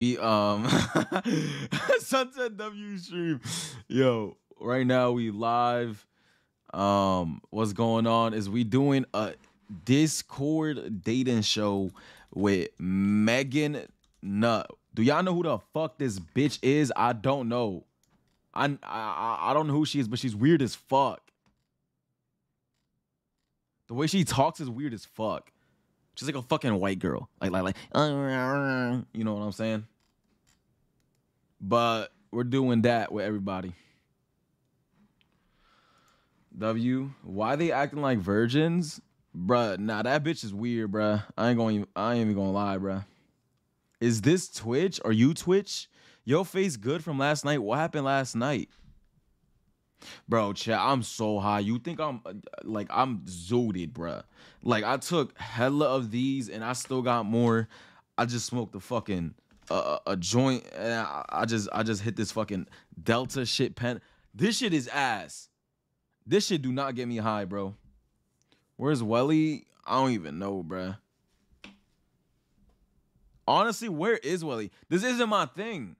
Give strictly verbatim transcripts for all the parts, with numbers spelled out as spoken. We um Sunset W stream. Yo, right now we live. Um, what's going on is we doing a Discord dating show with Megnutt. Do y'all know who the fuck this bitch is? I don't know. I I I don't know who she is, but she's weird as fuck. The way she talks is weird as fuck. She's like a fucking white girl. Like, like, like, you know what I'm saying? But we're doing that with everybody. W, why they acting like virgins? Bruh, nah, that bitch is weird, bruh. I ain't gonna, I ain't even gonna lie, bruh. Is this Twitch? Are you Twitch? Your face good from last night? What happened last night? Bro, chat, I'm so high. You think I'm, like, I'm zooted, bruh. Like, I took hella of these, and I still got more. I just smoked a fucking, uh, a joint, and I, I just, I just hit this fucking Delta shit pen. This shit is ass. This shit do not get me high, bro. Where's Welly? I don't even know, bruh. Honestly, where is Welly? This isn't my thing.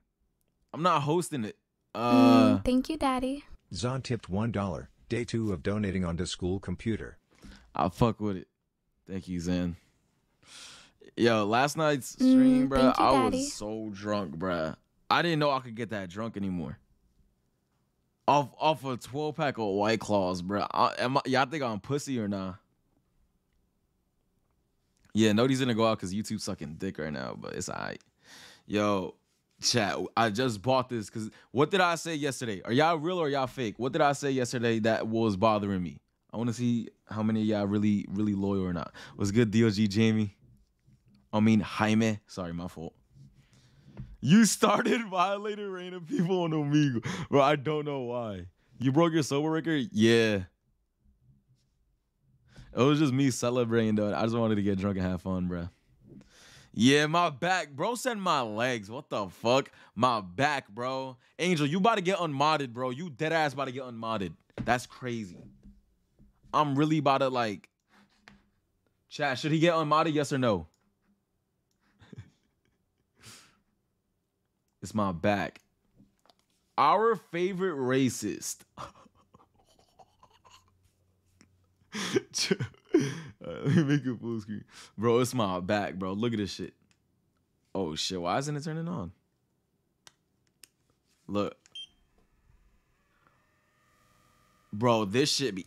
I'm not hosting it. Uh, mm, thank you, Daddy. Zon tipped one dollar, day two of donating on the school computer. I'll fuck with it. Thank you, Zan. Yo, last night's stream, mm, bro, I Daddy. was so drunk, bro. I didn't know I could get that drunk anymore. Off off a twelve pack of White Claws, bro. Y'all think I'm pussy or nah? Yeah, nobody's gonna go out because YouTube's sucking dick right now, but it's all right. Yo. Chat, I just bought this because what did I say yesterday? Are y'all real or y'all fake? What did I say yesterday that was bothering me? I want to see how many of y'all really, really loyal or not. What's good, D O G Jamie? I mean, Jaime. Sorry, my fault. You started violating reign of people on Omegle. Bro, I don't know why. You broke your sober record? Yeah. It was just me celebrating, though. I just wanted to get drunk and have fun, bro. Yeah, my back, bro. Send my legs. What the fuck? My back, bro. Angel, you about to get unmodded, bro. You dead ass about to get unmodded. That's crazy. I'm really about to like. Chat, should he get unmodded? Yes or no? It's my back. Our favorite racist. Right, let me make a full screen. Bro, it's my back, bro. Look at this shit. Oh, shit. Why isn't it turning on? Look. Bro, this shit be...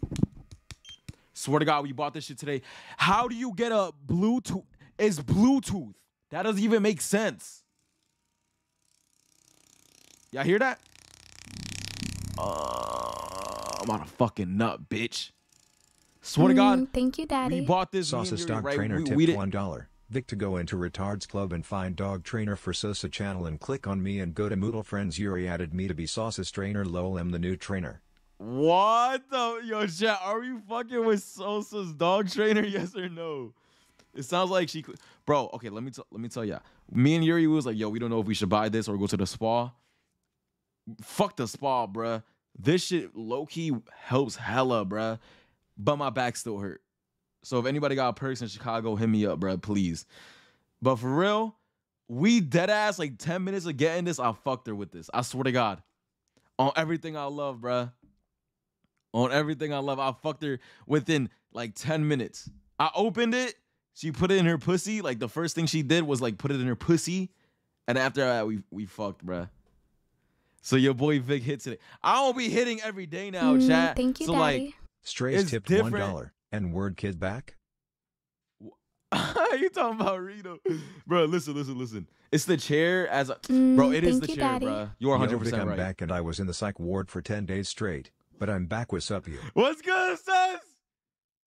Swear to God, we bought this shit today. How do you get a Bluetooth? It's Bluetooth. That doesn't even make sense. Y'all hear that? Uh, I'm on a fucking nut, bitch. Swear to God. Mm, thank you, Daddy. We bought this. Sosa Stock right. Trainer we, tipped we one dollar. Vic, to go into Retards Club and find Dog Trainer for Sosa channel and click on me and go to Moodle Friends. Yuri added me to be Sosa's trainer. Lol, I'm the new trainer. What the? Yo, chat, are you fucking with Sosa's Dog Trainer? Yes or no? It sounds like she... Bro, okay, let me, let me tell ya. Me and Yuri was like, yo, we don't know if we should buy this or go to the spa. Fuck the spa, bruh. This shit low-key helps hella, bruh. But my back still hurt. So if anybody got perks in Chicago, hit me up, bro, please. But for real, we dead ass like ten minutes of getting this, I fucked her with this. I swear to God. On everything I love, bro. On everything I love, I fucked her within like ten minutes. I opened it. She put it in her pussy. Like the first thing she did was like put it in her pussy. And after that, we, we fucked, bro. So your boy Vic hits it. I don't be hitting every day now, mm, chat. Thank you, so, Daddy. Like, Strays it's tipped different. one dollar and word kid back. You talking about Rito, bro? Listen, listen, listen. It's the chair as a mm, bro. It is the you, chair, Daddy. Bro. You're one hundred percent right. I'm back, and I was in the psych ward for ten days straight, but I'm back. What's up, you? What's good, sis?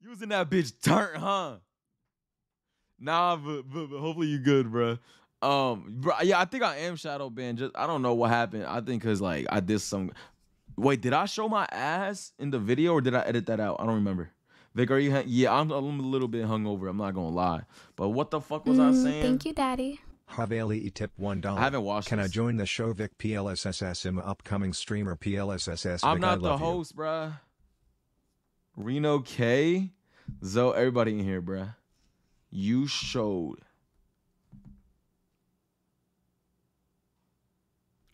You was in that bitch turn, huh? Nah, but, but, but hopefully you good, bro. Um, bro, yeah, I think I am shadow banned. Just I don't know what happened. I think cause like I did some. Wait, did I show my ass in the video or did I edit that out? I don't remember. Vic, are you... Yeah, I'm, I'm a little bit hungover. I'm not going to lie. But what the fuck was mm, I saying? Thank you, Daddy. Haveli tipped one dollar. I haven't watched Can this. I join the show, Vic? P L S S S I'm upcoming streamer. P L S S S I'm Vic, not the host, you. Bruh. Reno K. Zo, everybody in here, bruh. You showed.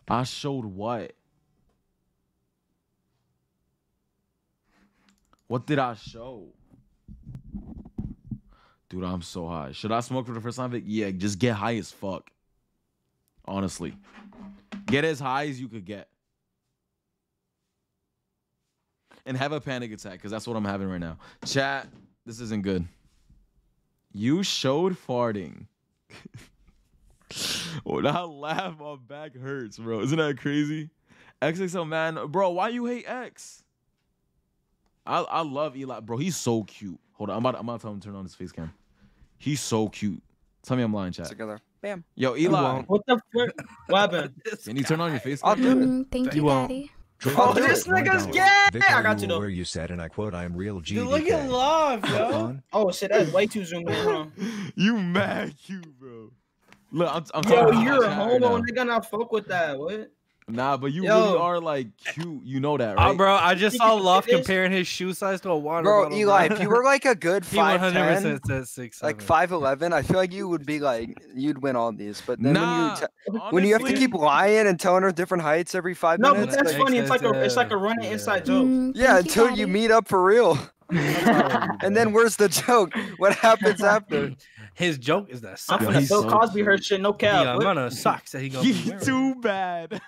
I showed what? What did I show? Dude, I'm so high. Should I smoke for the first time, Vic? Yeah, just get high as fuck. Honestly. Get as high as you could get. And have a panic attack, because that's what I'm having right now. Chat, this isn't good. You showed farting. When I laugh, my back hurts, bro. Isn't that crazy? X X L, man. Bro, why you hate X? I, I love Eli. Bro, he's so cute. Hold on. I'm about, I'm about to tell him to turn on his face cam. He's so cute. Tell me I'm lying, chat. Together. Bam. Yo, Eli. What the fuck? What happened? Can you turn on your face cam? I'll do it. Thank you, Daddy. Oh, this nigga's gay! I got you though. Where you said, and I quote, "I'm real G D K." Dude, look at love, yo. Oh shit, that's way too zoomed in, bro. You mad, you bro? Look, I'm, I'm yo, talking you're a homo, right nigga. Not fuck with that. What? Nah, but you yo. really are like cute. You know that, right? Oh, bro, I just saw Love comparing his shoe size to a water bro, bottle. Bro, Eli, if you were like a good five ten, like five eleven, I feel like you would be like you'd win all these. But then nah, when you honestly, when you have to keep lying and telling her different heights every five no, minutes, no, but that's like, funny. It's like a it's like a running yeah. inside joke. Mm, yeah, until you, you meet up for real. And then where's the joke? What happens after? His joke is that something. Bill so Cosby heard shit. No cap. Yeah, I'm gonna socks that he gonna. He's too bad.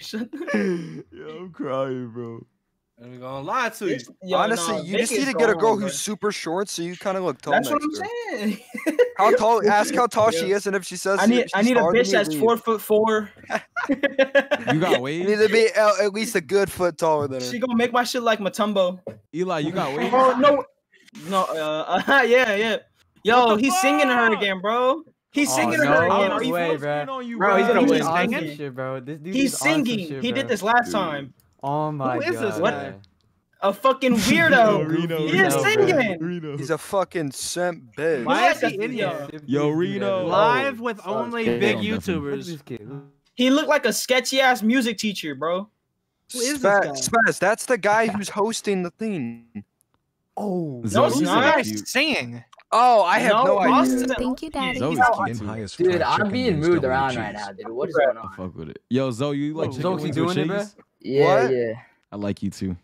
Yo, I'm crying, bro. I'm gonna lie to you. Yo, honestly, no, you just need to get a girl wrong, who's bro. super short, so you kind of look tall. That's what I'm her. saying. How tall? Ask how tall yeah. she is, and if she says, I need, I need a bitch that's leave. four foot four. You got weight. You need to be at least a good foot taller than her. She gonna make my shit like Matumbo. Eli, you got weight. Oh no, no, uh, uh yeah, yeah. Yo, he's fuck? singing to her again, bro. He's singing oh, no. her again. Are you way, bro. On you, bro? Bro, he's, he's singing. Awesome shit, bro. This dude he's singing. Shit, he did this last dude. time. Oh my god. Who is god. this? What? A fucking weirdo. Reno, he Reno, is singing. Reno. He's a fucking simp bitch. Why is he in here? Yo, Reno. Live with oh, only big YouTubers. He looked like a sketchy ass music teacher, bro. Who is Spaz, this guy? Spaz, that's the guy who's hosting the thing. Oh, no, he's not singing. Oh, I have no, no idea. Thank you, Daddy. Zoe's cute. Dude, I'm being moved around cheese. right now, dude. What is going on? Fuck with it. Yo, Zoe, you like chicken wings doing it, bro? Yeah, what? yeah. I like you too.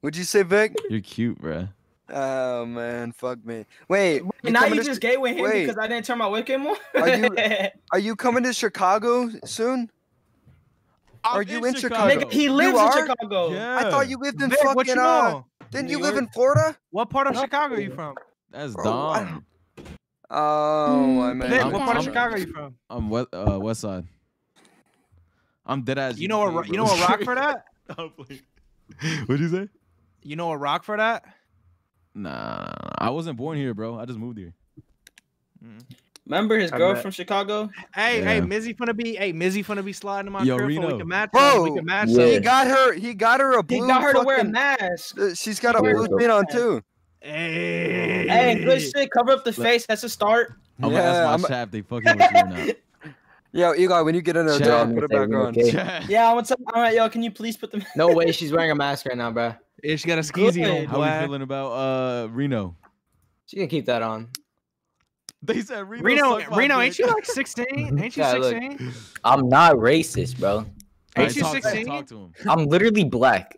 What'd you say, Vic? You're cute, bro. Oh man, fuck me. Wait, Wait now you just to... gay with him Wait. because I didn't turn my webcam on. Are you? Are you coming to Chicago soon? I'm are you in Chicago? Chicago? Nigga, he lives you in are? Chicago. Yeah. I thought you lived in Vic, fucking. What you know? uh, didn't you live in Florida? What part of Chicago are you from? That's dumb. Oh, I mean, Vic, what part I'm, of Chicago are you from? I'm west, uh, west side. I'm dead ass. You know a you know a rock for that? What'd you say? You know a rock for that? Nah, I wasn't born here, bro. I just moved here. Remember his I girl met. from Chicago? Hey, yeah. hey, Mizzy finna be, hey, Mizzy finna be sliding in my crib. We can match. Bro, we can match yeah. he got her. He got her a blue. He got her fucking, to wear a mask. Uh, she's got a blue thing on too. Hey, hey, good shit. Cover up the Let, face. That's a start. I'm gonna ask my chat if they fucking with you now. Yo, Eli, when you get in there, dog, put it back on. Okay. Yeah, what's up? All right, yo, can you please put them? No way, she's wearing a mask right now, bro. Yeah, she got a skeezy on. How are you feeling about uh Reno? She can keep that on. They said Reno. Reno, Reno, ain't you like sixteen? Ain't you sixteen? Yeah, I'm not racist, bro. Ain't you sixteen? I'm literally black.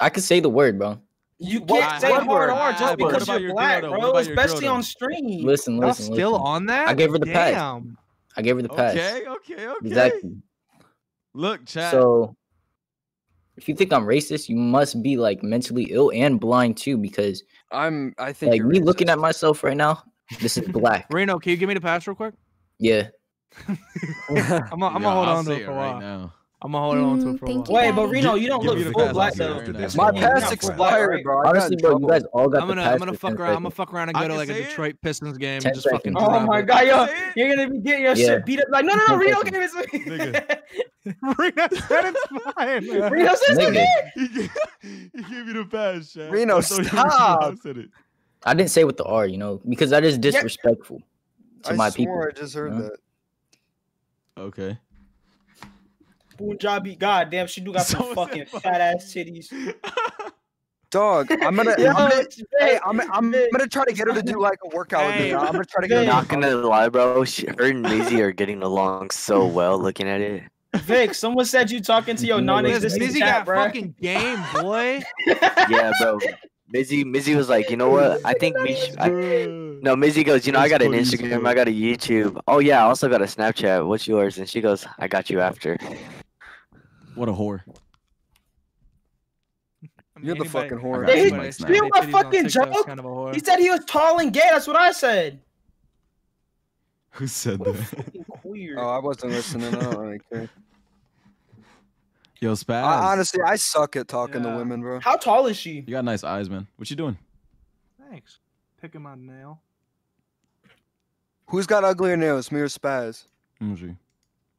I could say the word, bro. You can't well, say hard R just because you're black, girl, bro. Especially girl, on stream. Listen, listen. I'm still listen. on that. I gave her the Damn. pass. I gave her the pass. Okay, okay, okay. Exactly. Look, chat. So, if you think I'm racist, you must be like mentally ill and blind too, because I'm. I think like me racist. looking at myself right now. This is black. Reno, can you give me the pass real quick? Yeah. I'm gonna I'm yeah, hold on to it for a while. Right now. I'm gonna hold on to it for a while. Wait, but Reno, you don't look full black though. My pass expired, bro. Honestly, bro, you guys all got the pass. I'm gonna fuck around. I'm gonna fuck around and go to like a Detroit Pistons game and just fucking. Oh my god, yo, you're gonna be getting your shit beat up. Like, no, no, no, Reno, give it to me. Reno said it's fine. Reno said it's fine. He gave you the pass, Chad. Reno, stop. I didn't say with the R, you know, because that is disrespectful to my people. I swore I just heard that. Okay. Punjabi, goddamn, she do got so some fucking fat ass titties. Dog, I'm gonna, Yo, I'm, gonna hey, I'm, I'm, I'm gonna try to get her to do like a workout with me. I'm gonna try to get her. Not gonna lie, bro. She, her and Maisie are getting along so well. Looking at it, Vic, someone said you talking to your non-existent Mizzy cat, got bro. Fucking game, boy. Yeah, bro. Mizzy, Mizzy was like, you know what? I think we should. I, no, Mizzy goes, you know, I got an Instagram, I got a YouTube. Oh yeah, I also got a Snapchat. What's yours? And she goes, I got you after. What a whore. You're the fucking whore. He, he, you my fucking joke. Kind of a whore. He said he was tall and gay. That's what I said. Who said what that? Weird. Oh, I wasn't listening. I don't really care. Yo, Spaz. I, honestly, I suck at talking yeah. to women, bro. How tall is she? You got nice eyes, man. What you doing? Thanks. Picking my nail. Who's got uglier nails, me or Spaz? Mm-hmm.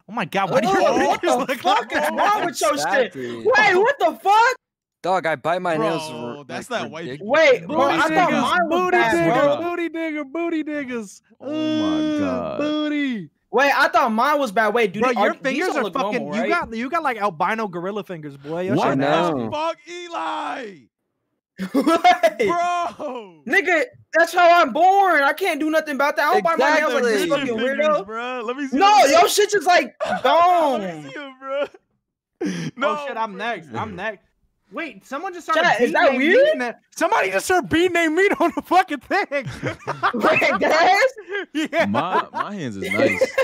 Oh my God! What, oh, you, what the look fuck like? Is wrong with your shit? Wait, what the fuck? Dog, I bite my bro, nails. That's like, that white. Wait, bro, I thought mine was booty bad, digger, bro. Booty digger, booty diggers. Oh my God. Booty. Wait, I thought mine was bad. Wait, dude, bro, your fingers are fucking. Normal, right? You got, you got like albino gorilla fingers, boy. Your what the fuck, Eli? Bro, nigga, that's how I'm born. I can't do nothing about that. I don't exactly. bite my nails like this fucking weirdo, bro. Let me see. No, yo, shit just like gone. Let me see it, bro. No, oh, shit, I'm next. I'm next. Wait, someone just started. Shut up, is that weird? That, somebody just started beating their meat on the fucking thing. Wait, guys? Yeah. My my hands is nice.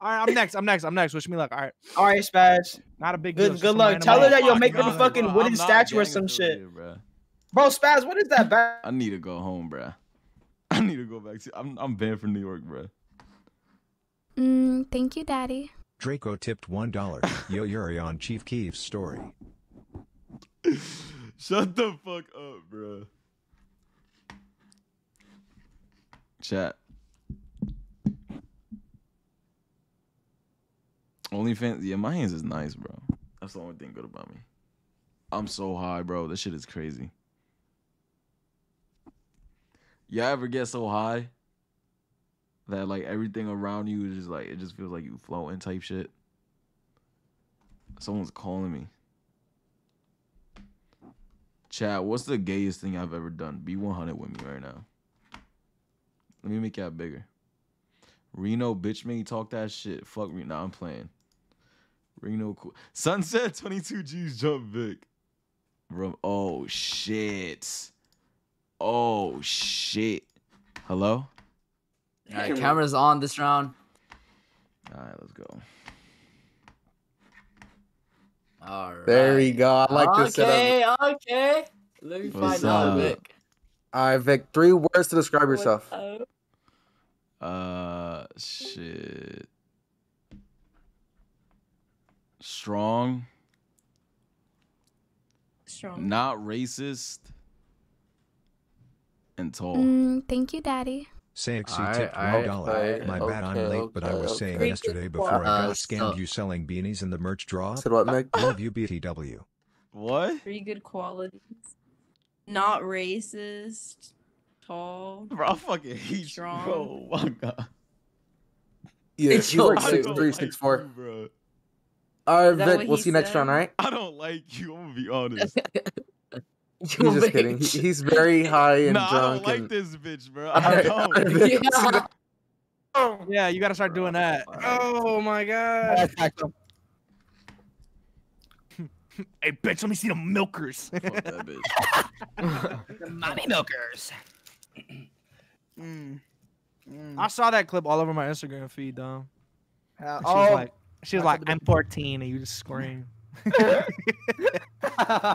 All right, I'm next. I'm next. I'm next. Wish me luck. All right. All right, Spaz. Not a big deal. Good, good luck. Tell her that you're making a fucking bro, wooden statue or some shit. Here, bro. Bro, Spaz, what is that back? I need to go home, bro. I need to go back to. I'm I'm banned from New York, bro. Mm, thank you, Daddy. Draco tipped one dollar. Yo, Yuri on Chief Keef's story. Shut the fuck up, bro. Chat. OnlyFans. Yeah, my hands is nice, bro. That's the only thing good about me. I'm so high, bro. This shit is crazy. Y'all ever get so high that like everything around you is just like it just feels like you floating type shit? Someone's calling me. Chat, what's the gayest thing I've ever done? Be one hundred with me right now. Let me make y'all bigger. Reno, bitch, me talk that shit. Fuck me. Nah, I'm playing. Reno, cool. Sunset, twenty-two G's, jump Vic. Bro, oh, shit. Oh, shit. Hello? All right, camera's on this round. All right, let's go. All right. There we go. I like okay, this setup. Okay, okay. Let me What's find out, Vic. All right, Vic. Three words to describe What's yourself. Up? Uh, shit. Strong. Strong. Not racist. And tall. Mm, thank you, Daddy. Sexy right, tipped one dollar. Right, my okay, bad, I'm late, okay, but I was okay. saying yesterday before uh, I got scammed uh, you selling beanies in the merch draw. Said what, Meg? Love you, B T W. What? Three good qualities. Not racist. Tall. Bro, I fucking hate strong. Bro, oh my God. Yeah, it's you like six three, six four. Like all right, Vic, we'll see you next round, all right? I don't like you, I'm gonna be honest. He's just kidding. He, he's very high and nah, drunk. I don't and... like this bitch, bro. I don't. Yeah. yeah, you gotta start doing that. Oh my God. Hey, bitch, let me see the milkers. Fuck that bitch. The mommy milkers. mm. Mm. I saw that clip all over my Instagram feed, Dom. Uh, she's oh, like, she's like, I'm fourteen, and you just scream.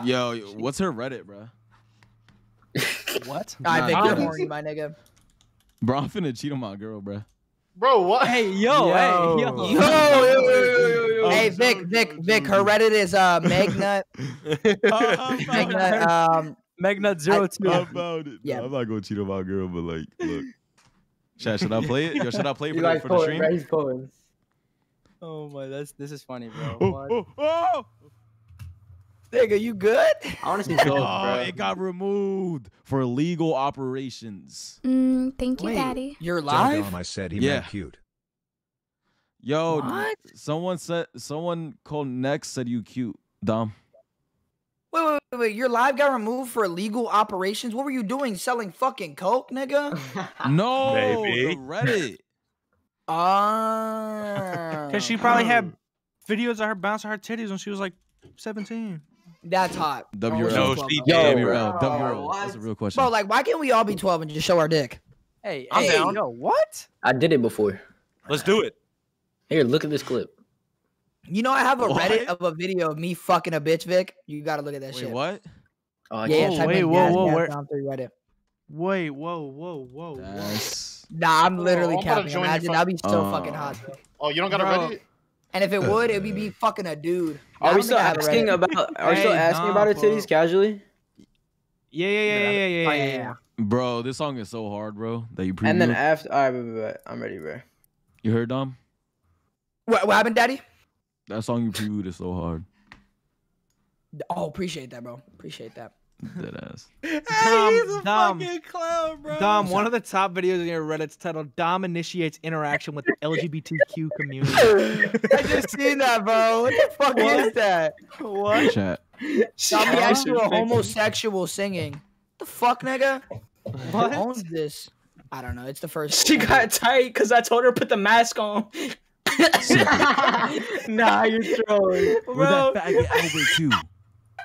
Yo, what's her Reddit, bro? What? I think you're horny, my nigga. Bro, I'm finna cheat on my girl, bro. Bro, what? Hey, yo, yo. hey, yo. Yo, yo, yo, yo, yo. Hey, Vic, Vic, Vic, her Reddit is uh, Megnutt. Megnutt, um, Megnutt zero two. How about it? Yeah. No, I'm not gonna cheat on my girl, but like, look. Should, should I play it? Yo, should I play for, like the, for pulling, the stream? Right, oh my, that's this is funny, bro. Oh, oh, oh. Nigga, you good? Honestly, oh, bro. It got removed for legal operations. Mm, thank you, Wait, Daddy. You're live. Dom, I said he yeah. meant cute. Yo, what? someone said someone called next said you cute, Dom. Wait, wait, wait, wait! Your live got removed for illegal operations. What were you doing, selling fucking coke, nigga? No, Baby. The Reddit. Ah, uh, because she probably had videos of her bouncing her titties when she was like seventeen. That's hot. W R L. No, she did. W R L. W R L. That's a real question. Bro, like, why can't we all be twelve and just show our dick? Hey, I'm hey, down. Yo, what? I did it before. Let's do it. Here, look at this clip. You know, I have a what? Reddit of a video of me fucking a bitch, Vic. You gotta look at that Wait, shit. What? Oh, yeah, yeah, wait, whoa, whoa, where? Reddit. Wait, whoa, whoa, whoa, nice. whoa. Nah, I'm literally oh, capping. Imagine that'd be so uh, fucking hot, bro. Oh, you don't got a Reddit? And if it would, it'd be me fucking a dude. Are we still asking about? Are we still asking about her titties casually? Yeah, yeah, yeah, yeah, yeah, yeah, yeah. Bro, this song is so hard, bro. That you pre. And then after, all right, I'm ready, bro. You heard, Dom? What? What happened, Daddy? That song you previewed is so hard. Oh, appreciate that, bro. Appreciate that. That ass. Hey, Dom, he's a Dom, fucking clown, bro. Dom, one of the top videos in your Reddit's titled "Dom initiates interaction with the L G B T Q community." I just seen that, bro. What the fuck what? is that? What? Chat. Dom, the actual homosexual singing. What the fuck, nigga? What? Who owns this? I don't know. It's the first. She got ever. tight because I told her to put the mask on. Nah, you're trolling, bro. With that faggot over too.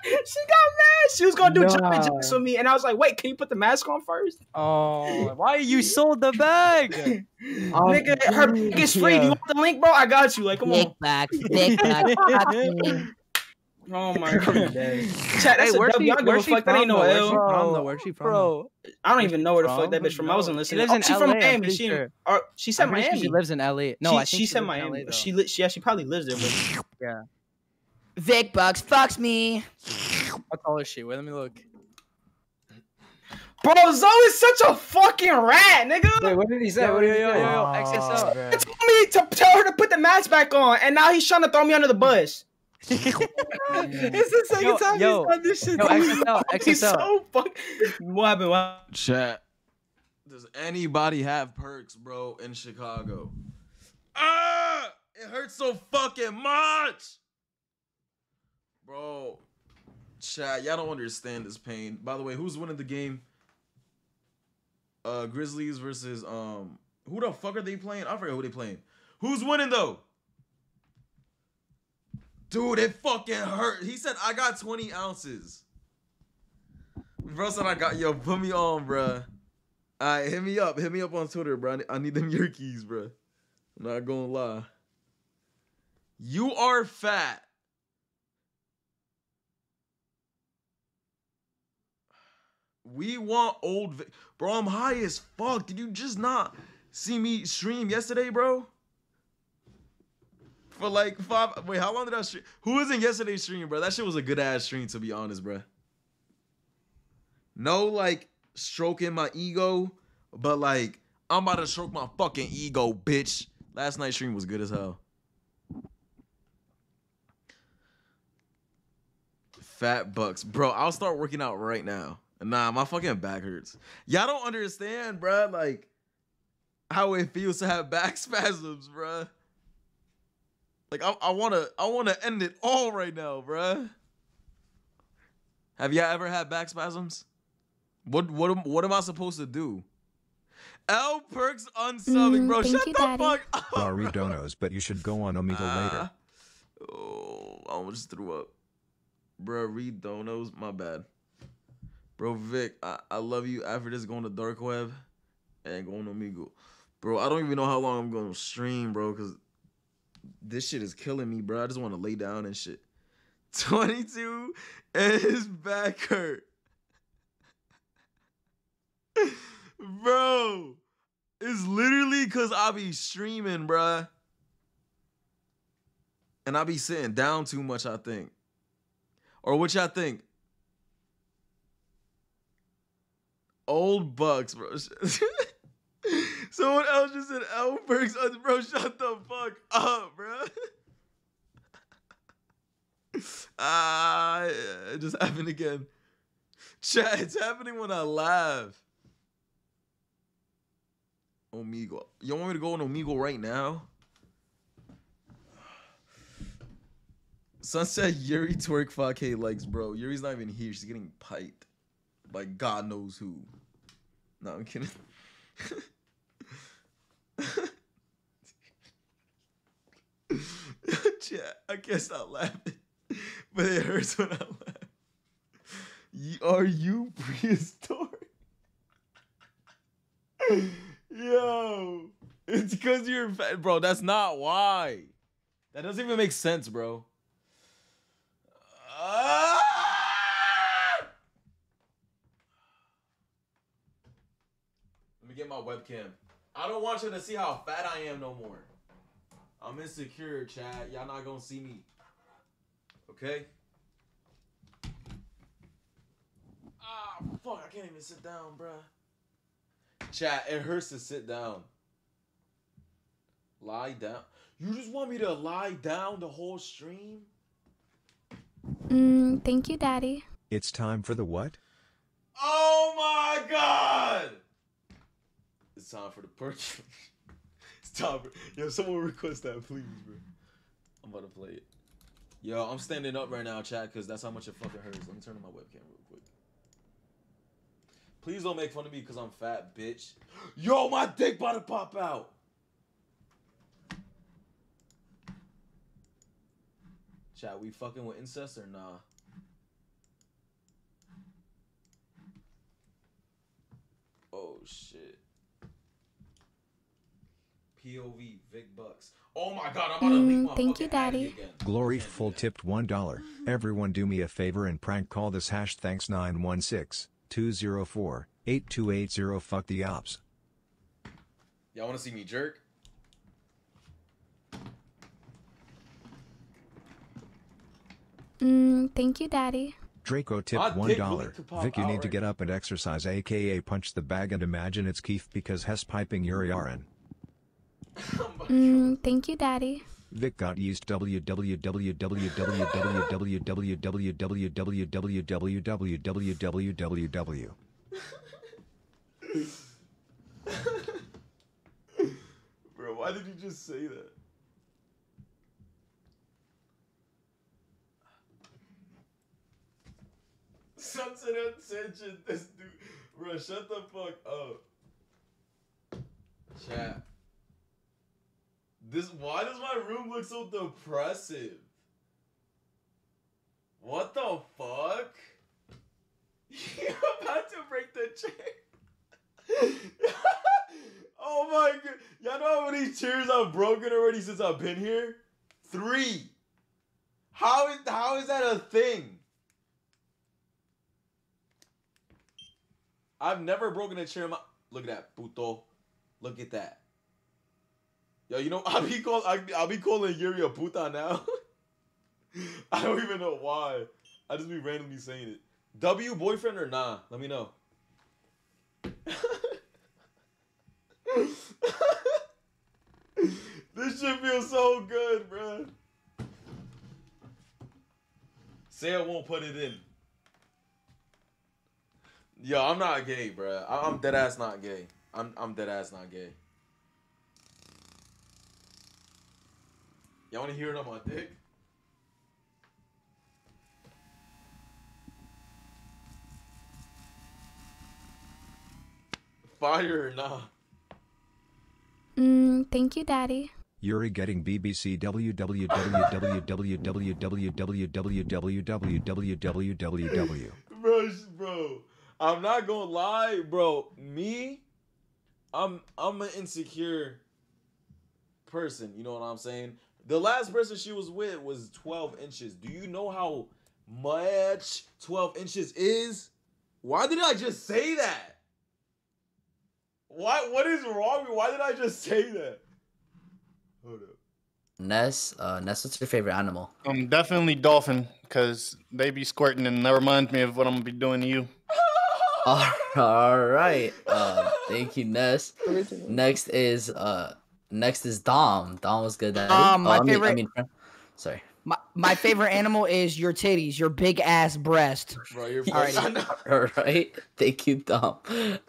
She got mad. She was gonna do nah. jumping jacks with me, and I was like, "Wait, can you put the mask on first?" Oh, why you sold the bag, um, nigga? Her bag is free. Yeah. Do you want the link, bro? I got you. Like, come Nick on. Back. Nick back. Oh my god. Hey, where's she, where she fuck? From? That ain't no where's L. She from though? Where's she from? Bro, I don't even know where the fuck that bitch from. I wasn't listening. She lives oh, in L A. She's from Miami. She, or, she said Miami. She lives in L A. No, she, I think she, she said Miami. L A, she li she actually probably lives there. But... yeah. Vic Bucks fucks me. What the hell is she? Wait, let me look. Bro, Zoe is such a fucking rat, nigga. Wait, what did he say? Yo, what did he yo, say? Yo, yo, X S L. Man. He told me to tell her to put the mask back on, and now he's trying to throw me under the bus. It's the second yo, time yo, he's done this shit. Yo, X S L, X S L. He's so fucking... What happened? What happened? Chat. Does anybody have perks, bro, in Chicago? Ah! It hurts so fucking much! Bro, chat, y'all don't understand this pain. By the way, who's winning the game? Uh, Grizzlies versus, um, who the fuck are they playing? I forget who they playing. Who's winning, though? Dude, it fucking hurt. He said, I got twenty ounces. Bro said, I got, yo, put me on, bro. All right, hit me up. Hit me up on Twitter, bro. I need them Yerkies, bro. I'm not gonna lie. You are fat. We want old Vic. Bro, I'm high as fuck. Did you just not see me stream yesterday, bro? For like five... Wait, how long did I stream? Who was in yesterday's stream, bro? That shit was a good-ass stream, to be honest, bro. No, like, stroking my ego, but, like, I'm about to stroke my fucking ego, bitch. Last night's stream was good as hell. Fat Bucks. Bro, I'll start working out right now. Nah, my fucking back hurts. Y'all don't understand, bruh, like, how it feels to have back spasms, bruh. Like, I, I wanna I wanna end it all right now, bruh. Have y'all ever had back spasms? What what am, what am I supposed to do? L Perks unsubbing, bro. Mm, Shut you, the Daddy. fuck up, Sorry, donos, but you should go on Omegle uh, later. Oh, I almost threw up. Bruh, read donos, my bad. Bro, Vic, I, I love you. After this, going to Dark Web and going to Omegle. Bro, I don't even know how long I'm going to stream, bro, because this shit is killing me, bro. I just want to lay down and shit. twenty-two and his back hurt. Bro, it's literally because I be streaming, bro. And I be sitting down too much, I think. Or what y'all think? Old Bucks, bro. Someone else just said L Perks, bro. Shut the fuck up, bro. Ah, uh, it just happened again. Chat, it's happening when I laugh. Omegle, you want me to go on Omegle right now? Sunset Yuri twerk five K likes, bro. Yuri's not even here. She's getting piped. Like, God knows who. No, I'm kidding. shit. I can't stop laughing, but it hurts when I laugh. Are you prehistoric? Yo, it's because you're fat, bro. That's not why. That doesn't even make sense, bro. Ah! Let me get my webcam. I don't want you to see how fat I am no more. I'm insecure, Chad. Y'all not gonna see me. Okay? Ah, fuck. I can't even sit down, bruh. Chad, it hurts to sit down. Lie down. You just want me to lie down the whole stream? Mm, thank you, Daddy. It's time for the what? Oh my God! It's time for the perch. It's time for... Yo, someone request that, please, bro. I'm about to play it. Yo, I'm standing up right now, chat, because that's how much it fucking hurts. Let me turn on my webcam real quick. Please don't make fun of me because I'm fat, bitch. Yo, my dick about to pop out! Chat, we fucking with incest or nah? Oh, shit. P O V, Vic Bucks. Oh my God, I'm about to leave my fucking Thank you, Daddy. Again. Glory full tipped one dollar. Everyone do me a favor and prank call this hash thanks nine one six, two zero four, eight two eight zero. Fuck the ops. Y'all want to see me jerk? Mm, thank you, Daddy. Draco tipped one dollar. Vic, you need to get up and exercise, aka punch the bag and imagine it's Keith because Hess piping Yuri Aran. Mm, thank you, Daddy. Vic got used. www Bro, why did you just say that? Something attention, this dude. Bro, shut the fuck up. Chat. This, why does my room look so depressive? What the fuck? You're about to break the chair. Oh my God. Y'all know how many chairs I've broken already since I've been here? Three. How is, how is that a thing? I've never broken a chair in my... Look at that, puto. Look at that. Yo, you know, I'll be, call, I'll, I'll be calling Yuri a puta now. I don't even know why. I just be randomly saying it. W, boyfriend or nah? Let me know. This shit feels so good, bro. Say I won't put it in. Yo, I'm not gay, bro. I'm dead ass not gay. I'm, I'm dead ass not gay. Y'all wanna hear it on my dick? Fire or nah? Mm, thank you, Daddy. Yuri getting B B C www Bro, bro, I'm not gonna lie, bro. Me, I'm I'm an insecure person. You know what I'm saying? The last person she was with was twelve inches. Do you know how much twelve inches is? Why did I just say that? Why? What is wrong with me? Why did I just say that? Hold up. Ness, uh, Ness, what's your favorite animal? Um, definitely dolphin, because they be squirting and that reminds me of what I'm going to be doing to you. All right. Uh, thank you, Ness. Next is... uh. Next is Dom. Dom was good. At um, my oh, favorite. I mean, I mean, sorry. My my favorite animal is your titties, your big ass breast. Bro, your breast. All right. All right. Thank you, Dom.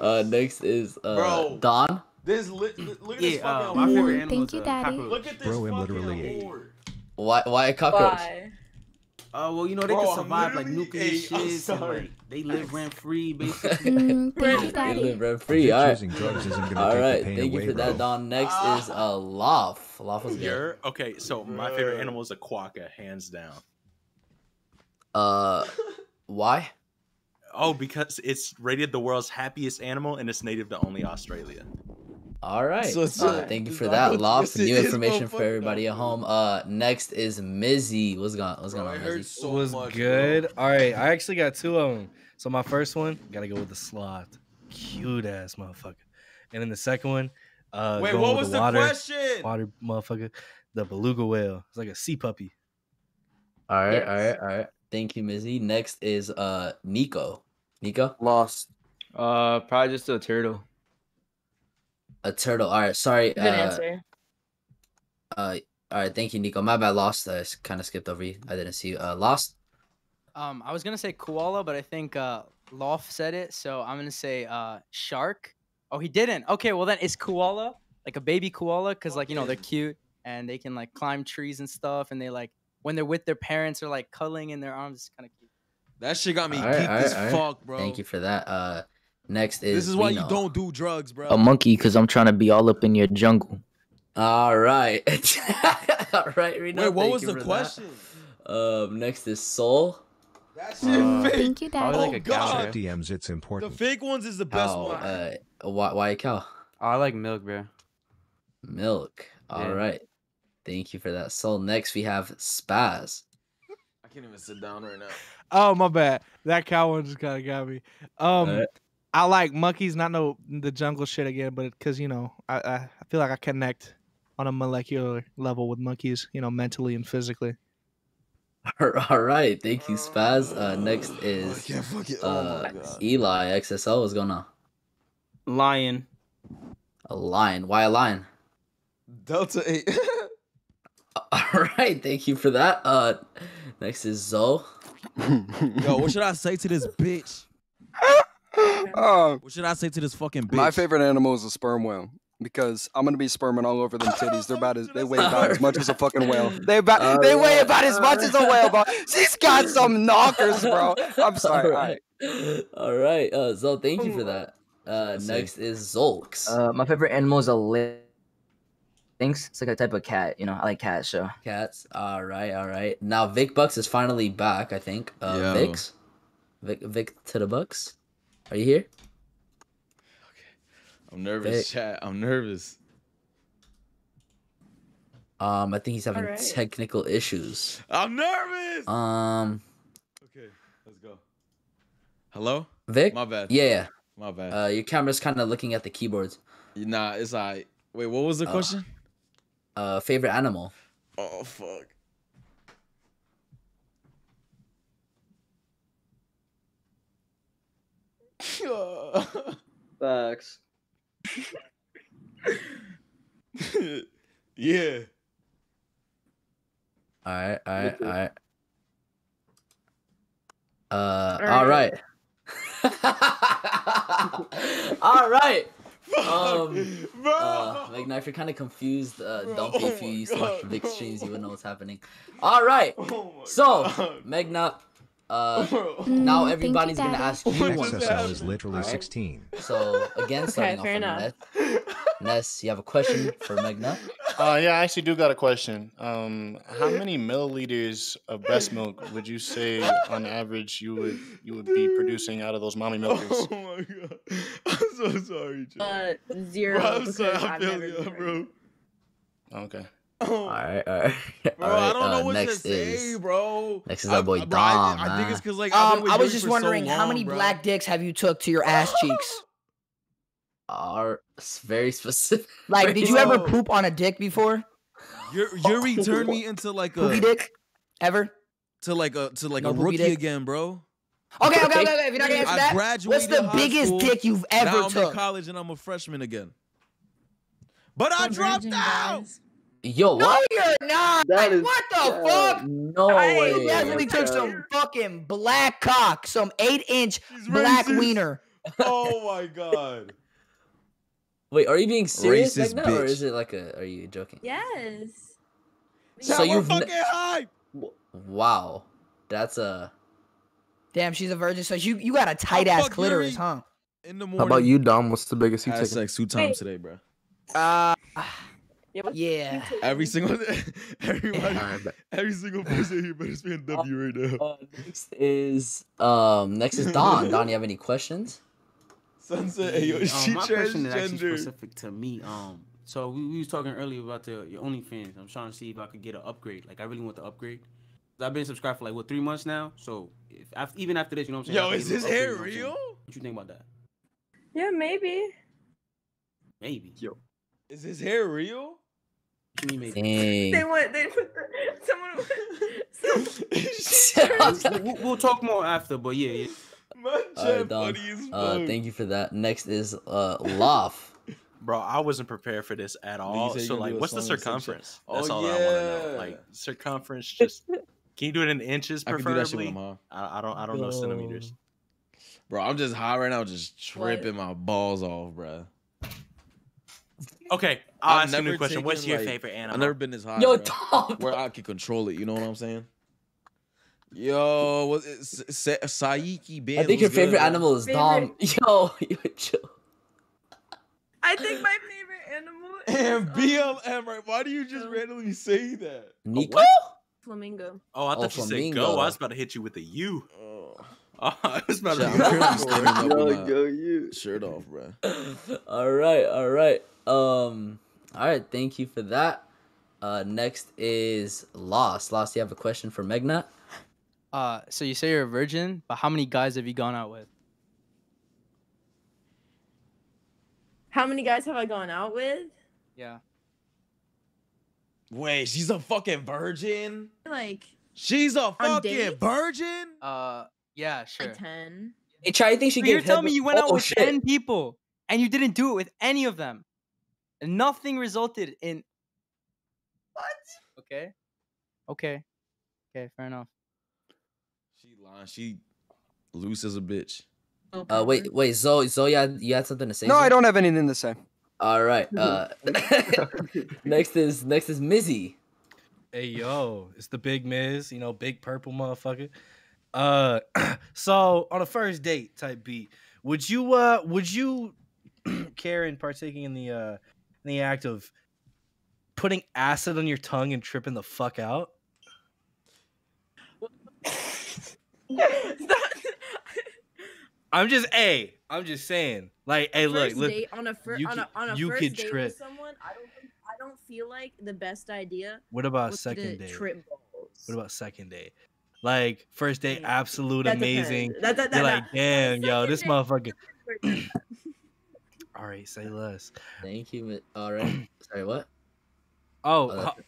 Uh, next is uh, Bro, Don. This li li look at this yeah, fucking. Uh, my favorite animal Thank is you, Daddy. Cockroach. Look at this Bro, fucking literally. Why? Why a cockroach? Why? Oh, uh, well, you know, they Bro, can survive like nuclear hey, shit. And, like, they live rent free, basically. mm, they live rent free. All right. All right. Thank away, you for bro. that, Don. Next uh, is a Laf. Laf is good. Okay, so my favorite animal is a quokka, hands down. Uh, why? Oh, because it's rated the world's happiest animal and it's native to only Australia. All right. So, so, uh, thank you for that, Loft. New information for everybody at home. Uh, next is Mizzy. What's going on? What's going on, Mizzy? So What's much, good? Bro. All right. I actually got two of them. So my first one, gotta go with the sloth, cute ass motherfucker. And then the second one, uh, wait, what was the, the water, question? Water motherfucker, the beluga whale. It's like a sea puppy. All right. Yes. All right. All right. Thank you, Mizzy. Next is uh Nico. Nico. Lost. Uh, probably just a turtle. A turtle. All right. Sorry. Good uh, answer. Uh, all right. Thank you, Nico. My bad. Lost. I kind of skipped over you. I didn't see you. Uh, lost. Um, I was gonna say koala, but I think uh, Lof said it, so I'm gonna say uh, shark. Oh, he didn't. Okay. Well, then it's koala, like a baby koala, because okay. like you know they're cute and they can like climb trees and stuff, and they like when they're with their parents are like cuddling in their arms. It's kind of cute. That shit got me geeked right, as right, fuck, right. bro. Thank you for that. Uh. Next is This is why Reno. You don't do drugs, bro. A monkey, because I'm trying to be all up in your jungle. All right. all right, Reno. Wait, what was the question? That. Um, next is Soul. That's shit uh, fake. Thank you, Dad. Like oh, a God. D Ms, it's important. The fake ones is the best oh, one. Uh, why, why a cow? Oh, I like milk, bro. Milk. All yeah. right. Thank you for that, Soul. Next, we have Spaz. I can't even sit down right now. Oh, my bad. That cow one just kind of got me. Um... I like monkeys, not no the jungle shit again, but because, you know, I, I feel like I connect on a molecular level with monkeys, you know, mentally and physically. All right. Thank you, Spaz. Uh, next is uh, Eli, X S L. What's going on? Lion. A lion. Why a lion? Delta eight. All right. Thank you for that. Uh, next is Zoe. Yo, what should I say to this bitch? Uh, what should I say to this fucking bitch? My favorite animal is a sperm whale because I'm gonna be sperming all over them titties. They're about as they weigh about as much as a fucking whale. They about all they right. weigh about as much as a whale, bro. She's got some knockers, bro. I'm sorry. All right, all right. All right. Uh, so thank you for that. Uh, next see. is Zolks. Uh, my favorite animal is a lynx. It's like a type of cat. You know, I like cats. So cats. All right, all right. Now Vic Bucks is finally back. I think. Uh, Vic's. Vic, Vic to the Bucks. Are you here? Okay. I'm nervous, Vic. Chat. I'm nervous. Um, I think he's having right. technical issues. I'm nervous. Um. Okay, let's go. Hello, Vic. My bad. Yeah. My bad. Uh, your camera's kind of looking at the keyboards. Nah, it's alright. Wait, what was the uh, question? Uh, favorite animal. Oh fuck. Facts. Yeah. All right, all right, all right. Uh, all right. All right. Um, uh, like, now if you're kind of confused, uh, don't be if you used to watch Vic streams, you wouldn't know what's happening. All right. So, Megnutt. Uh, mm, now everybody's you, gonna ask you one question. Is literally right. sixteen. So again, starting okay, off from Ness. Ness, you have a question for Megna? Uh, yeah, I actually do got a question. Um, how many milliliters of breast milk would you say, on average, you would you would be producing out of those mommy milkers? Oh my god, I'm so sorry, Joe. Uh, zero. Bro, I'm sorry, I feel you, bro. Okay. All right, all right. Bro, all right, I don't know uh, what to say, bro. Next is our boy I, Dom. I, I think it's because like um, I was just wondering so long, how many bro. black dicks have you took to your ass cheeks? Are very specific. Like, did you ever poop on a dick before? Yuri turned me into like a poopy dick. Ever? To like a to like no a rookie dick. again, bro. Okay, okay, okay. okay. If you're not gonna answer that, what's the biggest school, dick you've ever now I'm took? I'm in college and I'm a freshman again. But I the dropped out. Guys. Yo, no, what? You're not. That is, what the uh, fuck? No I way. He definitely took some fucking black cock, some eight-inch black racist. wiener. Oh my god. Wait, are you being serious? Racist like, no, bitch. Or is it like a? Are you joking? Yes. So yeah, you fucking hype. Wow. That's a... Damn, she's a virgin. So you, you got a tight-ass clitoris, Yuri? Huh? In the morning. How about you, Dom? What's the biggest you've taken? I had sex two times today, bro. Uh, yeah. Every single... Everyone, right, every single person here better spend W right now. Uh, next is... Um, next is Don. Don, you have any questions? Sunset, hey, yo, um, she my question is actually specific to me. Um, so we, we was talking earlier about the your OnlyFans. I'm trying to see if I could get an upgrade. Like, I really want the upgrade. I've been subscribed for like what three months now. So if I've, even after this, you know what I'm saying. Yo, is his hair real? What you think about that? Yeah, maybe. Maybe. Yo, is his hair real? What do you mean, maybe? They want. They someone. someone we'll, we'll talk more after, but yeah. yeah. Right, Dom. Uh, thank you for that. Next is uh, Lof. Bro, I wasn't prepared for this at all. So, like, what's the circumference? That's oh, all yeah. I want to know. Like, circumference, just can you do it in inches? Preferably? I can do that shit with my mom. I, I don't, I don't bro. know centimeters. Bro, I'm just high right now, just tripping what? my balls off, bro. Okay, I'll I've ask you a new question. Taken, what's your like, favorite animal? I've never been this high. Yo, Tom, where I can control it. You know what I'm saying? Yo, was it Sa Saiki Ben? I think your good, favorite bro. animal is favorite. Dom. Yo, yo, chill. I think my favorite animal is... And B L M, right? Why do you just randomly say that? Nico? Flamingo. Oh, I thought oh, you flamingo. said go. I was about to hit you with a U. Oh. Oh, I was about to hit you with a U. Shirt off, bro. All right, all right. Um, all right, thank you for that. Uh, next is Lost. Lost, you have a question for Megnutt? Uh, so you say you're a virgin, but how many guys have you gone out with? How many guys have I gone out with? Yeah. Wait, she's a fucking virgin? Like... She's a fucking virgin? Uh, yeah, sure. Like ten. Hey, Chai, you think she so gave You're telling me you went oh, out with shit. ten people, and you didn't do it with any of them. And nothing resulted in... What? Okay. Okay. Okay, fair enough. She lying. She loose as a bitch. Uh, wait, wait, Zoe, Zoe, you had something to say? No, I don't have anything to say. All right. Uh, next is next is Mizzy. Hey, yo, it's the big Miz, you know, big purple motherfucker. Uh, so on a first date type beat, would you uh would you care in partaking in the uh in the act of putting acid on your tongue and tripping the fuck out? I'm just a. Hey, I'm just saying, like, hey, first look, date, look, on a fir you on a, on a you first date trip. with someone, I don't, think, I don't feel like the best idea. What about second date? Trip balls. What about second date? Like first date, yeah. absolute that amazing. That, that, that, You're that, like, that. damn, second yo, this day. motherfucker. All right, say less. Thank you. All right. Sorry, what? Oh, oh that's, uh, it.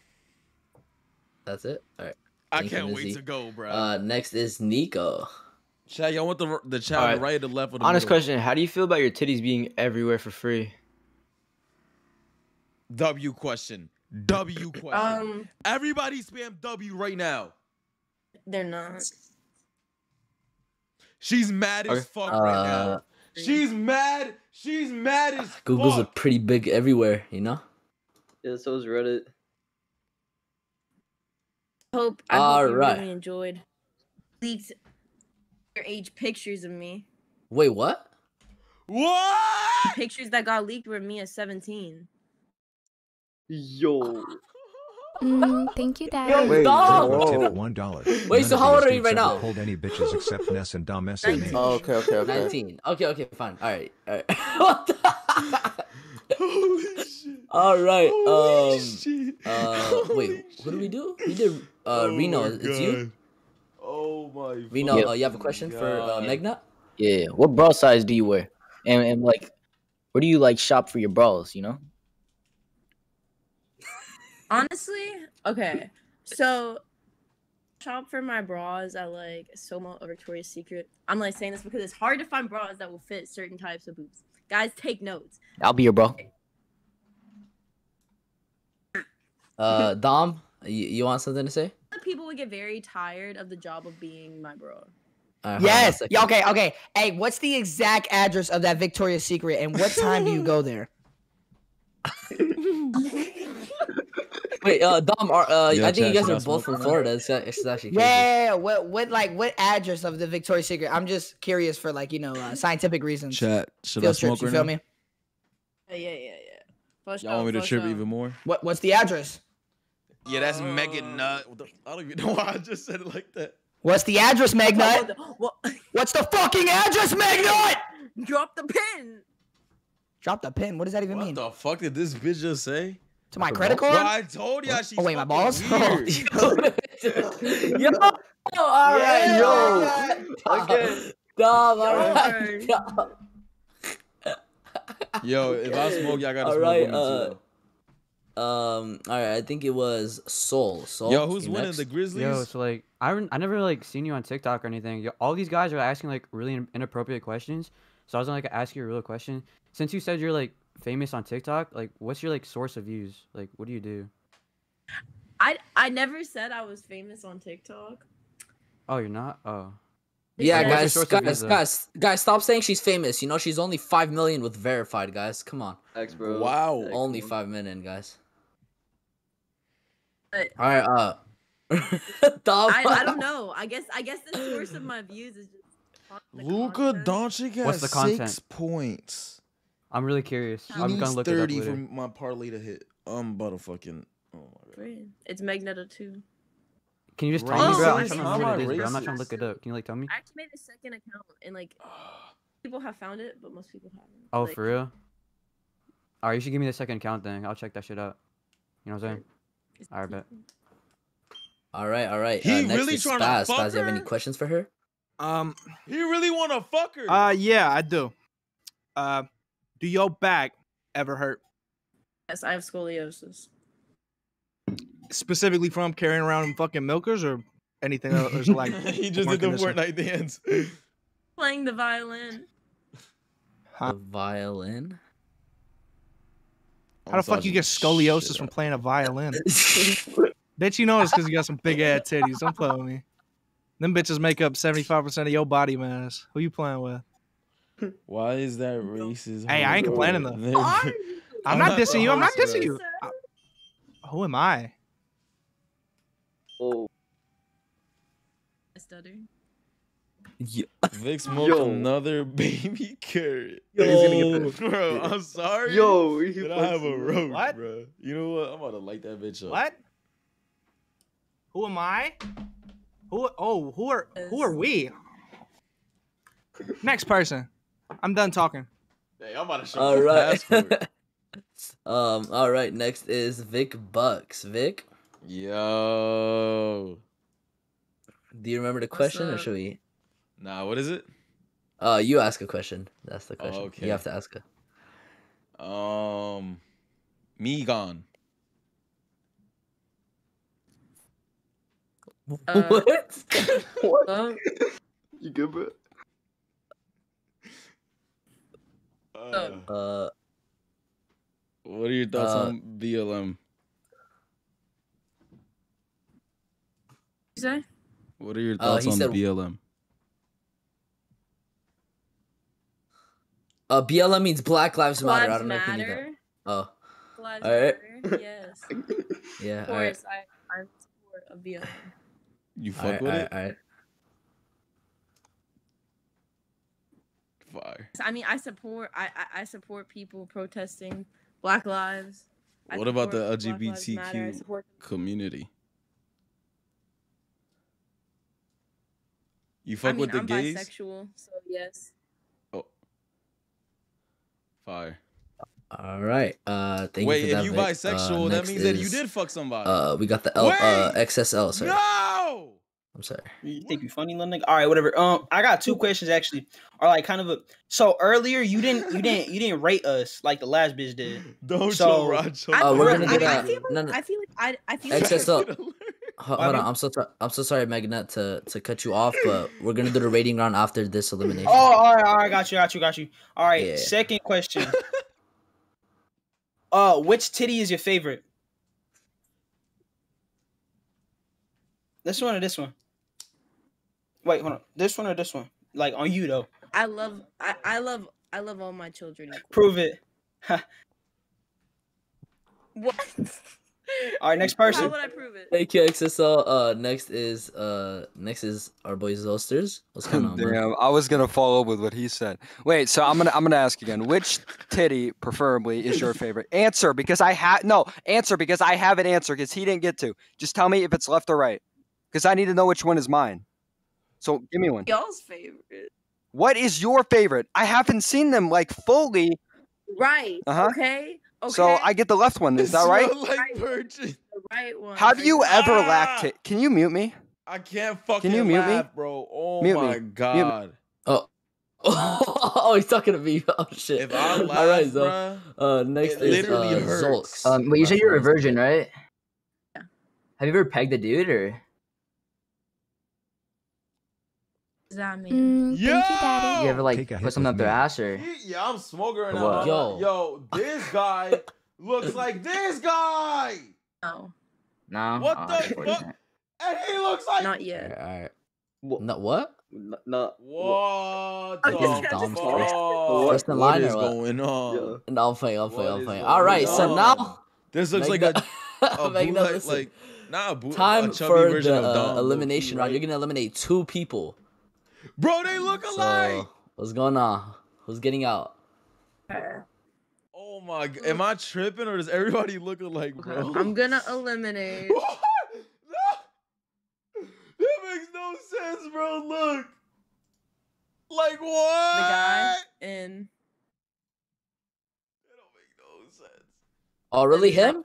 that's it. All right. Thank I can't wait to go, bro. Uh, next is Nico. Chad, y'all want the the child right. right at the left of the Honest middle. question, how do you feel about your titties being everywhere for free? W question. W question. Um, Everybody spam W right now. They're not. She's mad okay. as fuck uh, right now. She's mad. She's mad as Google's fuck. Google's a pretty big everywhere, you know? Yeah, so is Reddit. Hope I All hope you right. really enjoyed. Leaked age pictures of me. Wait, what? What? Pictures that got leaked were me at seventeen. Yo. Mm, thank you, Dad. Yo, wait, no. One dollar. Wait, None so how old are you right now? Hold any bitches except Ness and Dom S and oh, okay, okay, okay. Nineteen. Okay, okay, fine. All right, all right. What the? Holy shit. All right. Holy um. Shit. Uh, Holy wait, shit. what do we do? We did. Uh, oh Reno, it's you. Oh my! We know. Uh, you have a question God. for uh, Megnutt? Yeah. What bra size do you wear? And, and like, where do you like shop for your bras? You know. Honestly, okay. So, shop for my bras at like Soma or Victoria's Secret. I'm like saying this because it's hard to find bras that will fit certain types of boobs. Guys, take notes. I'll be your bro. Uh, Dom, you, you want something to say? People would get very tired of the job of being my bro. Uh, yes. Yeah, okay. Okay. Hey, what's the exact address of that Victoria's Secret, and what time do you go there? Wait, uh, Dom, are, uh, yeah, I think you guys are both from Florida. It's, it's actually crazy. Yeah, what, what, like, what address of the Victoria's Secret? I'm just curious for, like, you know, uh, scientific reasons. Chat, should Field I smoke trips, you feel now? me? Uh, yeah, yeah, yeah. Y'all want me to trip down. even more? What, what's the address? Yeah, that's uh, Megnutt. I don't even know why I just said it like that. What's the address, Megnutt? What's the fucking address, Megnutt? Drop the pin. Drop the pin. What does that even what mean? What the fuck did this bitch just say? To my credit card? Well, I told y'all she. Oh wait, my balls. Yo, all right, yo. Okay, Dom, all right. Yo, if I smoke, y'all gotta all smoke right, with me uh, too. Um, all right, I think it was Soul. Soul. Yo, who's winning next? The Grizzlies? Yo, so like, I I never like seen you on TikTok or anything. Yo, all these guys are asking like really inappropriate questions. So I was gonna like ask you a real question. Since you said you're like famous on TikTok, like, what's your like source of views? Like, what do you do? I I never said I was famous on TikTok. Oh, you're not? Oh. Yeah, yeah. guys, guys, views, guys, guys, stop saying she's famous. You know she's only five million with verified, guys. Come on. Thanks, bro. Wow. Thanks, only bro. five million, guys. But all right, uh, I, I don't know. I guess I guess the source of my views is just Luka Doncic has the six points. I'm really curious. He I'm gonna look it up later. For my parlay to hit. I'm about to fucking. Oh my god. It's Megnutt zero two. Can you just tell me, bro? I'm, trying to it is, bro? I'm not trying to look it up. Can you like tell me? I actually made a second account and like people have found it, but most people haven't. Oh, like, for real? All right, you should give me the second account then. I'll check that shit out. You know what I'm saying? All right, bet. All right, all right. He uh, next really is trying Spaz. to fuck Spaz, do you have any questions for her? Um, he really want to fuck her. Uh, yeah, I do. Uh, do your back ever hurt? Yes, I have scoliosis. Specifically from carrying around fucking milkers or anything else like? He just did the Fortnite dance. Playing the violin. Huh? The violin. How the fuck you get scoliosis Shit. from playing a violin? Bet you know it's because you got some big ass titties. Don't play with me. Them bitches make up seventy-five percent of your body mass. Who you playing with? Why is that racist? Hey, I ain't complaining though. I'm, I'm not dissing you. I'm not dissing you. I, who am I? Oh. I stutter. Yeah. Vic smoked Yo. another baby carrot. Yo, bro, I'm sorry. Yo, he but I have a rope, what? bro. You know what? I'm about to light that bitch up. What? Who am I? Who? Oh, who are who are we? Next person. I'm done talking. Hey, I'm about to show all right. passport. um. All right. Next is Vic Bucks. Vic. Yo. Do you remember the What's question, up? or should we? Nah, what is it? Uh, you ask a question. That's the question. Oh, okay. You have to ask her. Um, me gone. Uh, what? What? Um, you good, bro? Uh, uh, what are your thoughts uh, on B L M? You say? What are your thoughts uh, on said, B L M? Uh, B L M means Black Lives Matter. Lives I don't know matter. if you knew that. Oh. Lives all right. Matter. Yes. Yeah. Of course, right. I, I'm support of B L M. You fuck right, with all right, it? All right. Fire. I mean, I support. I I, I support people protesting Black lives. I what about the L G B T Q community? You fuck I mean, with the I'm gays? Bisexual, so yes. Fire. All right. Uh, thank Wait, you for that, Wait, if you Vic. bisexual, uh, that means is, that you did fuck somebody. Uh, we got the L, uh, X S L, sir. No! I'm sorry. You think you funny, little nigga? All right, whatever. Um, I got two questions actually. Or like kind of a. So earlier you didn't, you didn't, you didn't rate us like the last bitch did. Don't so, you, Roger? Uh, we're gonna get I, a, I, feel like, no, no. I feel like I, I feel like X S L. Hold on, I'm so I'm so sorry, Megnutt, to to cut you off, but we're gonna do the rating round after this elimination. Oh, all right, all right, got you, got you, got you. All right, yeah. Second question. Uh, which titty is your favorite? This one or this one? Wait, hold on. This one or this one? Like on you though. I love, I I love, I love all my children. Prove it. What? All right, next person. How would I prove it? Thank you, X S L. Uh, next is uh, next is our boy Zosters. What's going on, bro? Damn, I was gonna follow up with what he said. Wait, so I'm gonna I'm gonna ask again. Which titty, preferably, is your favorite? Answer, because I have no answer because I have an answer because he didn't get to. Just tell me if it's left or right, because I need to know which one is mine. So give me one. Y'all's favorite. What is your favorite? I haven't seen them like fully. Right. Uh-huh. Okay. Okay. So I get the left one. Is that right? Like virgin. The right one. Have you ever ah! lacked it? Can you mute me? I can't fucking. Can you mute laugh, me, bro? Oh mute my me. God. Oh. Oh, he's talking to me. Oh shit. If I laugh, all right, Zolt. Uh, next it is uh, Zolt's. Um, wait, you said you're a virgin, right? Yeah. Have you ever pegged a dude or? Does that mean? Mm, yo! Thank you, Daddy. You ever like put something up their ass or? Yeah, I'm smoking right now. Yo, yo, this guy looks like this guy. No, no. What oh, the fuck? And he looks like. Not yet. Yeah, all right. What? No, what? No, no. What? What the fuck? What's the line? What is going on? No, I'm playing. I'm playing. I'm playing. All right, so now this looks like a like nah. Time for the elimination round. You're gonna eliminate two people. Bro, they look alike. So, what's going on? Who's getting out? Oh my god. Am I tripping or does everybody look alike, bro? Okay, I'm gonna eliminate. What? No! That makes no sense, bro. Look. Like what? The guy in. That don't make no sense. Oh, really him?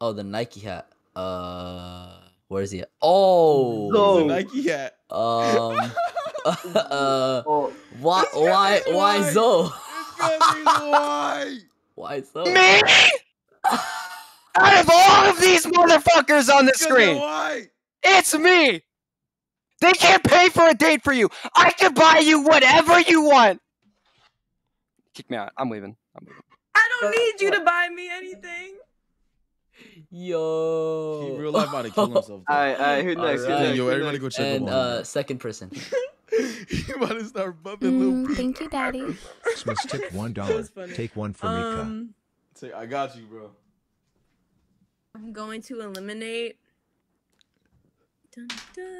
Oh, the Nike hat. Uh Where is he at? Oh, no. The Nike hat. Um, uh, oh. why, why, why, why so? Why? Why so? Me? Out of all of these motherfuckers on the screen, it's me. They can't pay for a date for you. I can buy you whatever you want. Kick me out. I'm leaving. I'm leaving. I don't need you to buy me anything. Yo, he real life about to kill himself. All right, all right, who next? All right. Who Yo, everybody go check and, them out. Uh, second person. He about to start bumping mm, little. Thank you, Daddy. Smith, tip one dollar. Take one for um, Mika. I got you, bro. I'm going to eliminate. Dun, dun.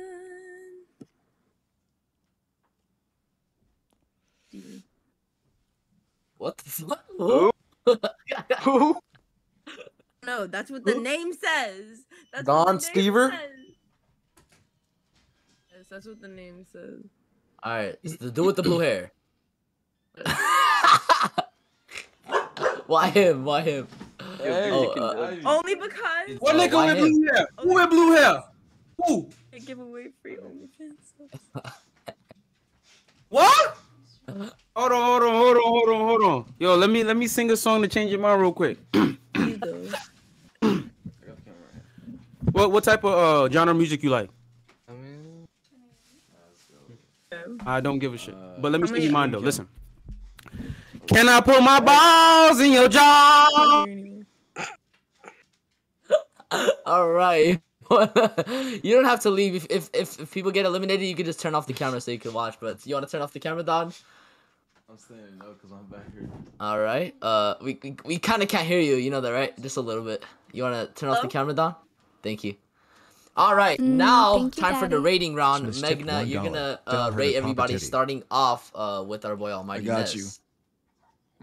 What the fuck? Who? Who? No, that's what the Ooh. name says. That's Don Stever? Yes, that's what the name says. Alright, it's the dude with the blue hair. Why him? Why him? Hey, oh, uh, only because. What nigga oh, with him? blue hair? Who with blue hair? Who? I give away free OnlyFans. What? Hold on, hold on, hold on, hold on, hold on. Yo, let me let me sing a song to change your mind real quick. What what type of uh, genre of music you like? I mean, I don't give a shit. Uh, but let me I mean, see you mind though. Listen. Can I put my balls in your jaw? All right. You don't have to leave. If, if if if people get eliminated, you can just turn off the camera so you can watch. But you want to turn off the camera, Don? I'm saying no because I'm back here. All right. Uh, we we, we kind of can't hear you. You know that, right? Just a little bit. You want to turn off the camera, Don? Thank you. All right, mm, now time Daddy. for the rating round. Megna, you're gonna uh, rate everybody, starting off uh, with our boy Almighty. I got Ness. you.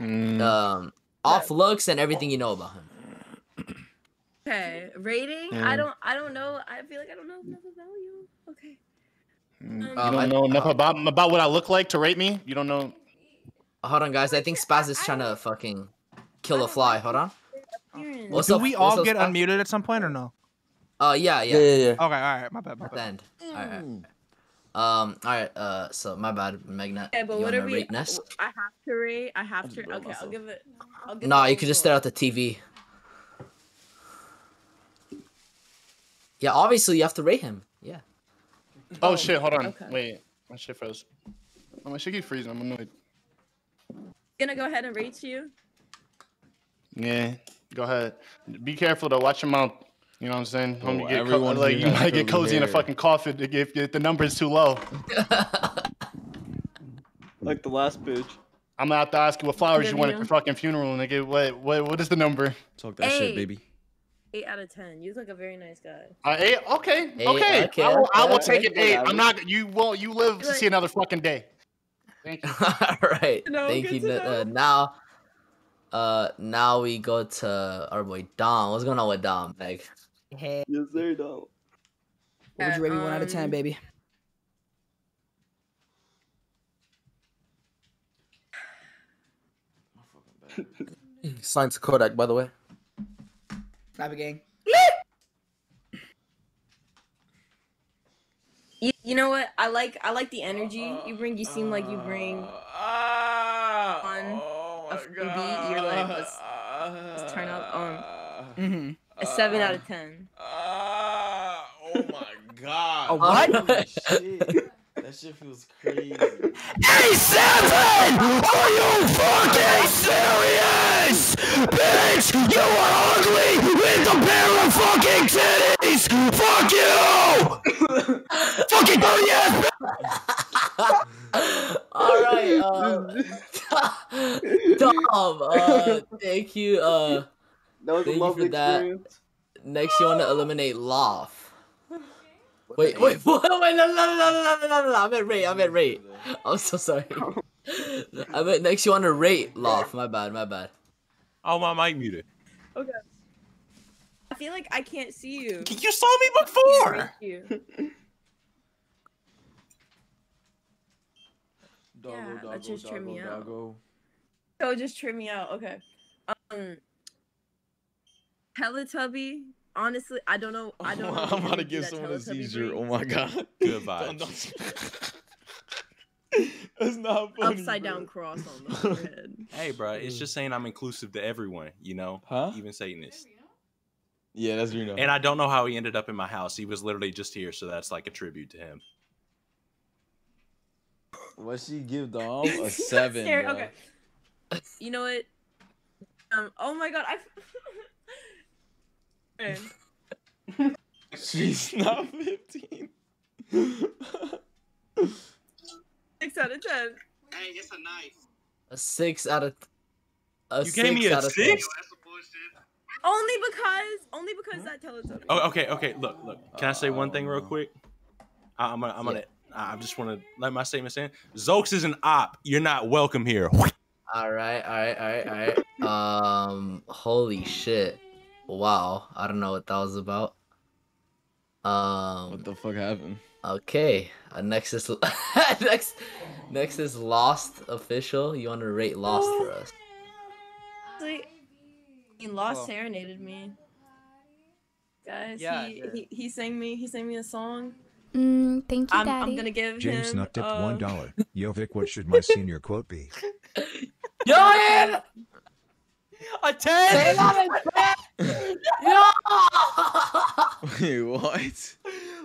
Mm. Um, off looks and everything you know about him. Okay, rating. Mm. I don't. I don't know. I feel like I don't know enough about you. Okay. Um, you don't know I, enough uh, about about what I look like to rate me. You don't know. Hold on, guys. I think Spaz is trying to fucking kill a fly. Hold on. What's Do up? we all What's get up, unmuted at some point or no? Uh, yeah, yeah. Yeah, yeah, yeah. Okay, all right, my bad, my bad. All right, all right. Um, all right, uh, so my bad, Megna. Okay, but what are we? I have to rate, I have to, okay, I'll give it. I'll give nah, it you could just stare at the T V. Yeah, obviously you have to rate him, yeah. Oh, oh shit, hold on, okay. Wait, my shit froze. Oh, my shit keeps freezing, I'm annoyed. Gonna go ahead and rate you? Yeah, go ahead. Be careful though, watch your mouth. You know what I'm saying? Oh, you get like you might get cozy in a fucking coffin if, if the number is too low. Like the last bitch. I'm gonna have to ask you what flowers you want at your fucking funeral, nigga. What what what is the number? Talk that eight. shit, baby. Eight out of ten. You look a very nice guy. Uh, eight. Okay. Eight, okay. okay. I will, I will take an eight. I'm not. You won't. You live to see another fucking day. Thank you. All right. No, Thank you. Uh, now, uh, now we go to our boy Dom. What's going on with Dom, Meg? Hey. Yes, sir, Dom. What would you rate me um, one out of ten, baby? Signed to Kodak, by the way. Flabby gang. You, you know what? I like I like the energy you bring. You seem like you bring on oh a beat. You're like, let's, let's turn up. Um, mm-hmm. A seven out of ten. Uh, oh my god! Oh, what? Holy shit. That shit feels crazy. Hey, Seven! Are you fucking serious? Bitch, you are ugly with a pair of fucking titties! Fuck you! Fucking dirty ass! Alright, uh... Dom, uh, thank you, uh... That was thank a lovely you for experience. That. Next, you want to eliminate Loth. Wait, wait, what? Wait, no, no, no, no, no, no, no, I meant rate, I meant rate. I'm so sorry. I meant next you want to rate Loth. My bad, my bad. Oh, my mic muted. Okay. I feel like I can't see you. You saw me before! You. Doggo, yeah, doggo, let's just doggo, trim me doggo. out. Doggo. Oh, just trim me out, okay. Um, Teletubby. Honestly, I don't know. I don't. Know I'm about to give someone a seizure. Oh my god! Goodbye. Don't, don't... That's not funny. Upside bro. down cross on the forehead. Hey, bro, it's just saying I'm inclusive to everyone. You know, huh? Even Satanists. Yeah, that's Reno. And I don't know how he ended up in my house. He was literally just here, so that's like a tribute to him. What she give Dom a seven? Okay. You know what? Um. Oh my god! I. She's not fifteen. Six out of ten. Hey, it's a knife. A six out of. A you gave me a six. Yo, only because, only because huh? that Teletubby. Oh, okay, okay. Look, look. Can I say uh, one thing real quick? I, I'm gonna, I'm yeah. gonna. I just want to let my statement stand. Zokes is an op. You're not welcome here. All right, all right, all right, all right. Um, holy shit. Wow, I don't know what that was about. Um, what the fuck happened? Okay, uh, next is next, next is Lost Official. You want to rate Lost oh. for us? Like, he Lost oh. serenaded me, guys. Yeah, he, yeah. he he sang me he sang me a song. Mm, thank you, I'm, Daddy. I'm gonna give James him. James Nutt tipped uh... one dollar. Yo Vic, what should my senior quote be? Yo. Man! A ten? ten out of ten! No! Wait, what?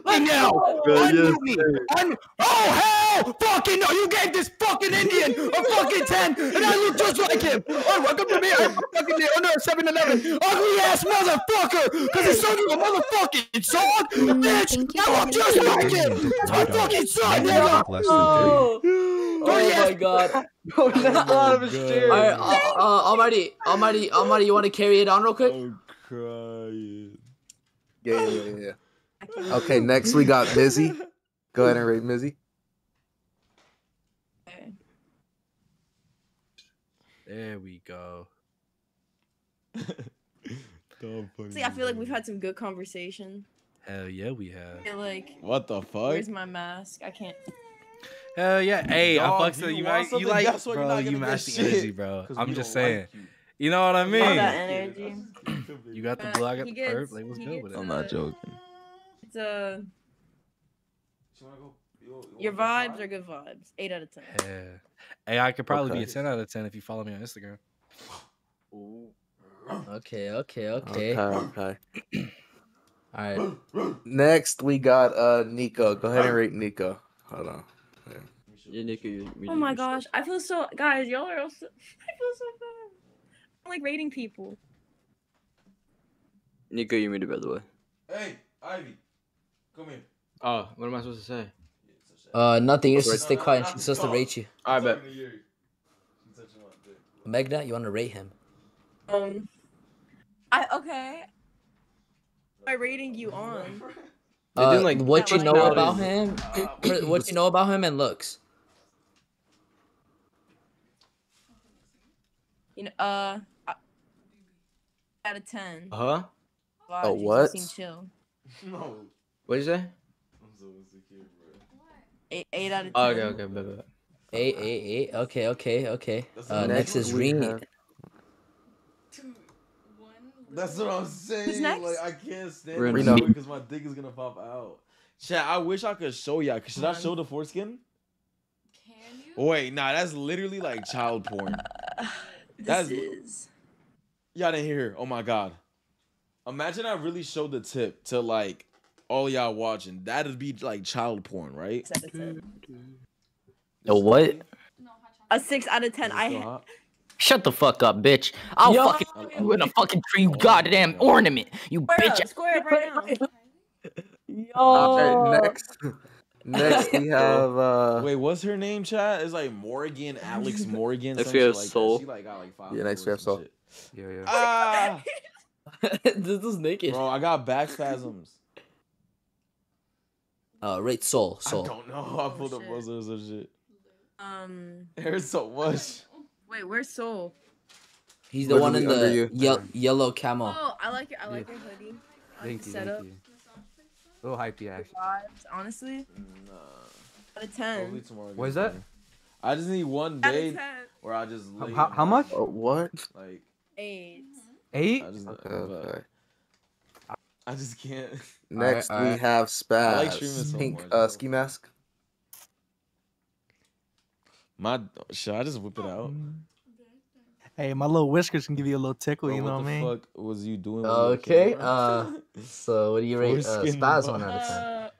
Like, no! Unmute me! Un oh, hell! Fucking no! You gave this fucking Indian a fucking ten, and I look just like him! Oh, welcome to me! I'm fucking the owner of seven eleven! Ugly-ass motherfucker! Because he sold you a motherfucking sword? Mm, bitch! I look just like him! It's my fucking son, nigga! Oh! Oh my god. Bro, that's oh out of his chair. All right, uh, uh, Almighty, Almighty, Almighty, you want to carry it on real quick? I'm crying. Yeah, yeah, yeah, yeah. Okay, next we got Mizzy. Go ahead and rate Mizzy. There we go. See, I feel like we've had some good conversation. Hell yeah, we have. I feel like... What the fuck? Where's my mask? I can't... Hell yeah! Hey, I fucks you. You, you like, you like, bro. You're not you match the energy, bro. I'm just saying. Like you. you know what I mean? All that energy. You got the block, got the herb. Like, what's good with it? I'm not joking. It's a. Your vibes are good vibes. Eight out of ten. Yeah. Hey, I could probably okay. be a ten out of ten if you follow me on Instagram. Okay, okay, okay. Okay, okay. All right. Next, we got uh Nico. Go ahead and rate Nico. Hold on. Yeah. Yeah, Nico, you, you, oh my gosh, stuff. I feel so guys, y'all are also I feel so bad. I'm like rating people. Nico, you made it by the way. Hey, Ivy, come here. Oh, what am I supposed to say? Uh, nothing. You're supposed to stay quiet. She's supposed to rate you. All right, bet. Megnutt, you want to rate him? Um, I okay. By rating you on. Uh, doing, like, what you know about him, uh, what you know about him and looks. You know, uh, out of ten. Uh huh. Wow, oh what? Chill. No. What did you say? I'm so insecure, bro. Eight, eight out of ten. Oh, okay, okay, blah, blah. Eight, eight, eight. Okay, okay, okay. Uh, next is Rini. That's what I'm saying. Like, I can't stand it because my dick is gonna pop out. Chat, I wish I could show y'all. Should I show the foreskin? Can you? Wait, nah, that's literally like child porn. That's, this is. Y'all didn't hear. Oh my god. Imagine I really showed the tip to like all y'all watching. That'd be like child porn, right? No, what? A six out of ten. I ha shut the fuck up, bitch. I'll Yo, fucking put you in a fucking tree, goddamn oh, ornament. You square bitch. Up, square up right now. Yo. All right, next. Next we have uh wait, what's her name, chat? It's like Morgan, Alex Morgan. Next we have like Soul. She, like, got, like, five yeah, next we have Soul. Shit. Yeah, yeah. Ah! This is naked. Bro, I got back spasms. Uh, rate Soul. Soul. I don't know. I pulled oh, up buzzers or shit. Um. There's so much. Wait, where's Soul? He's the where's one in the ye yellow camo. Oh, I like it. I like yeah. your hoodie. I like thank you. Setup. Thank you. A little hypey, actually. Honestly. Nah. Out of ten. What is that? I just need one day where I just. How, how, how much? Oh, what? Like. Eight. Eight? I just, okay, okay. I just can't. Next, all right, all right. we have Spaz. I like streaming so pink much, uh, ski mask. My should I just whip it out? Hey, my little whiskers can give you a little tickle. Bro, you know what, what I mean? What the fuck was you doing? Okay. You uh, so what do you rate uh, Spaz one out of ten? Uh,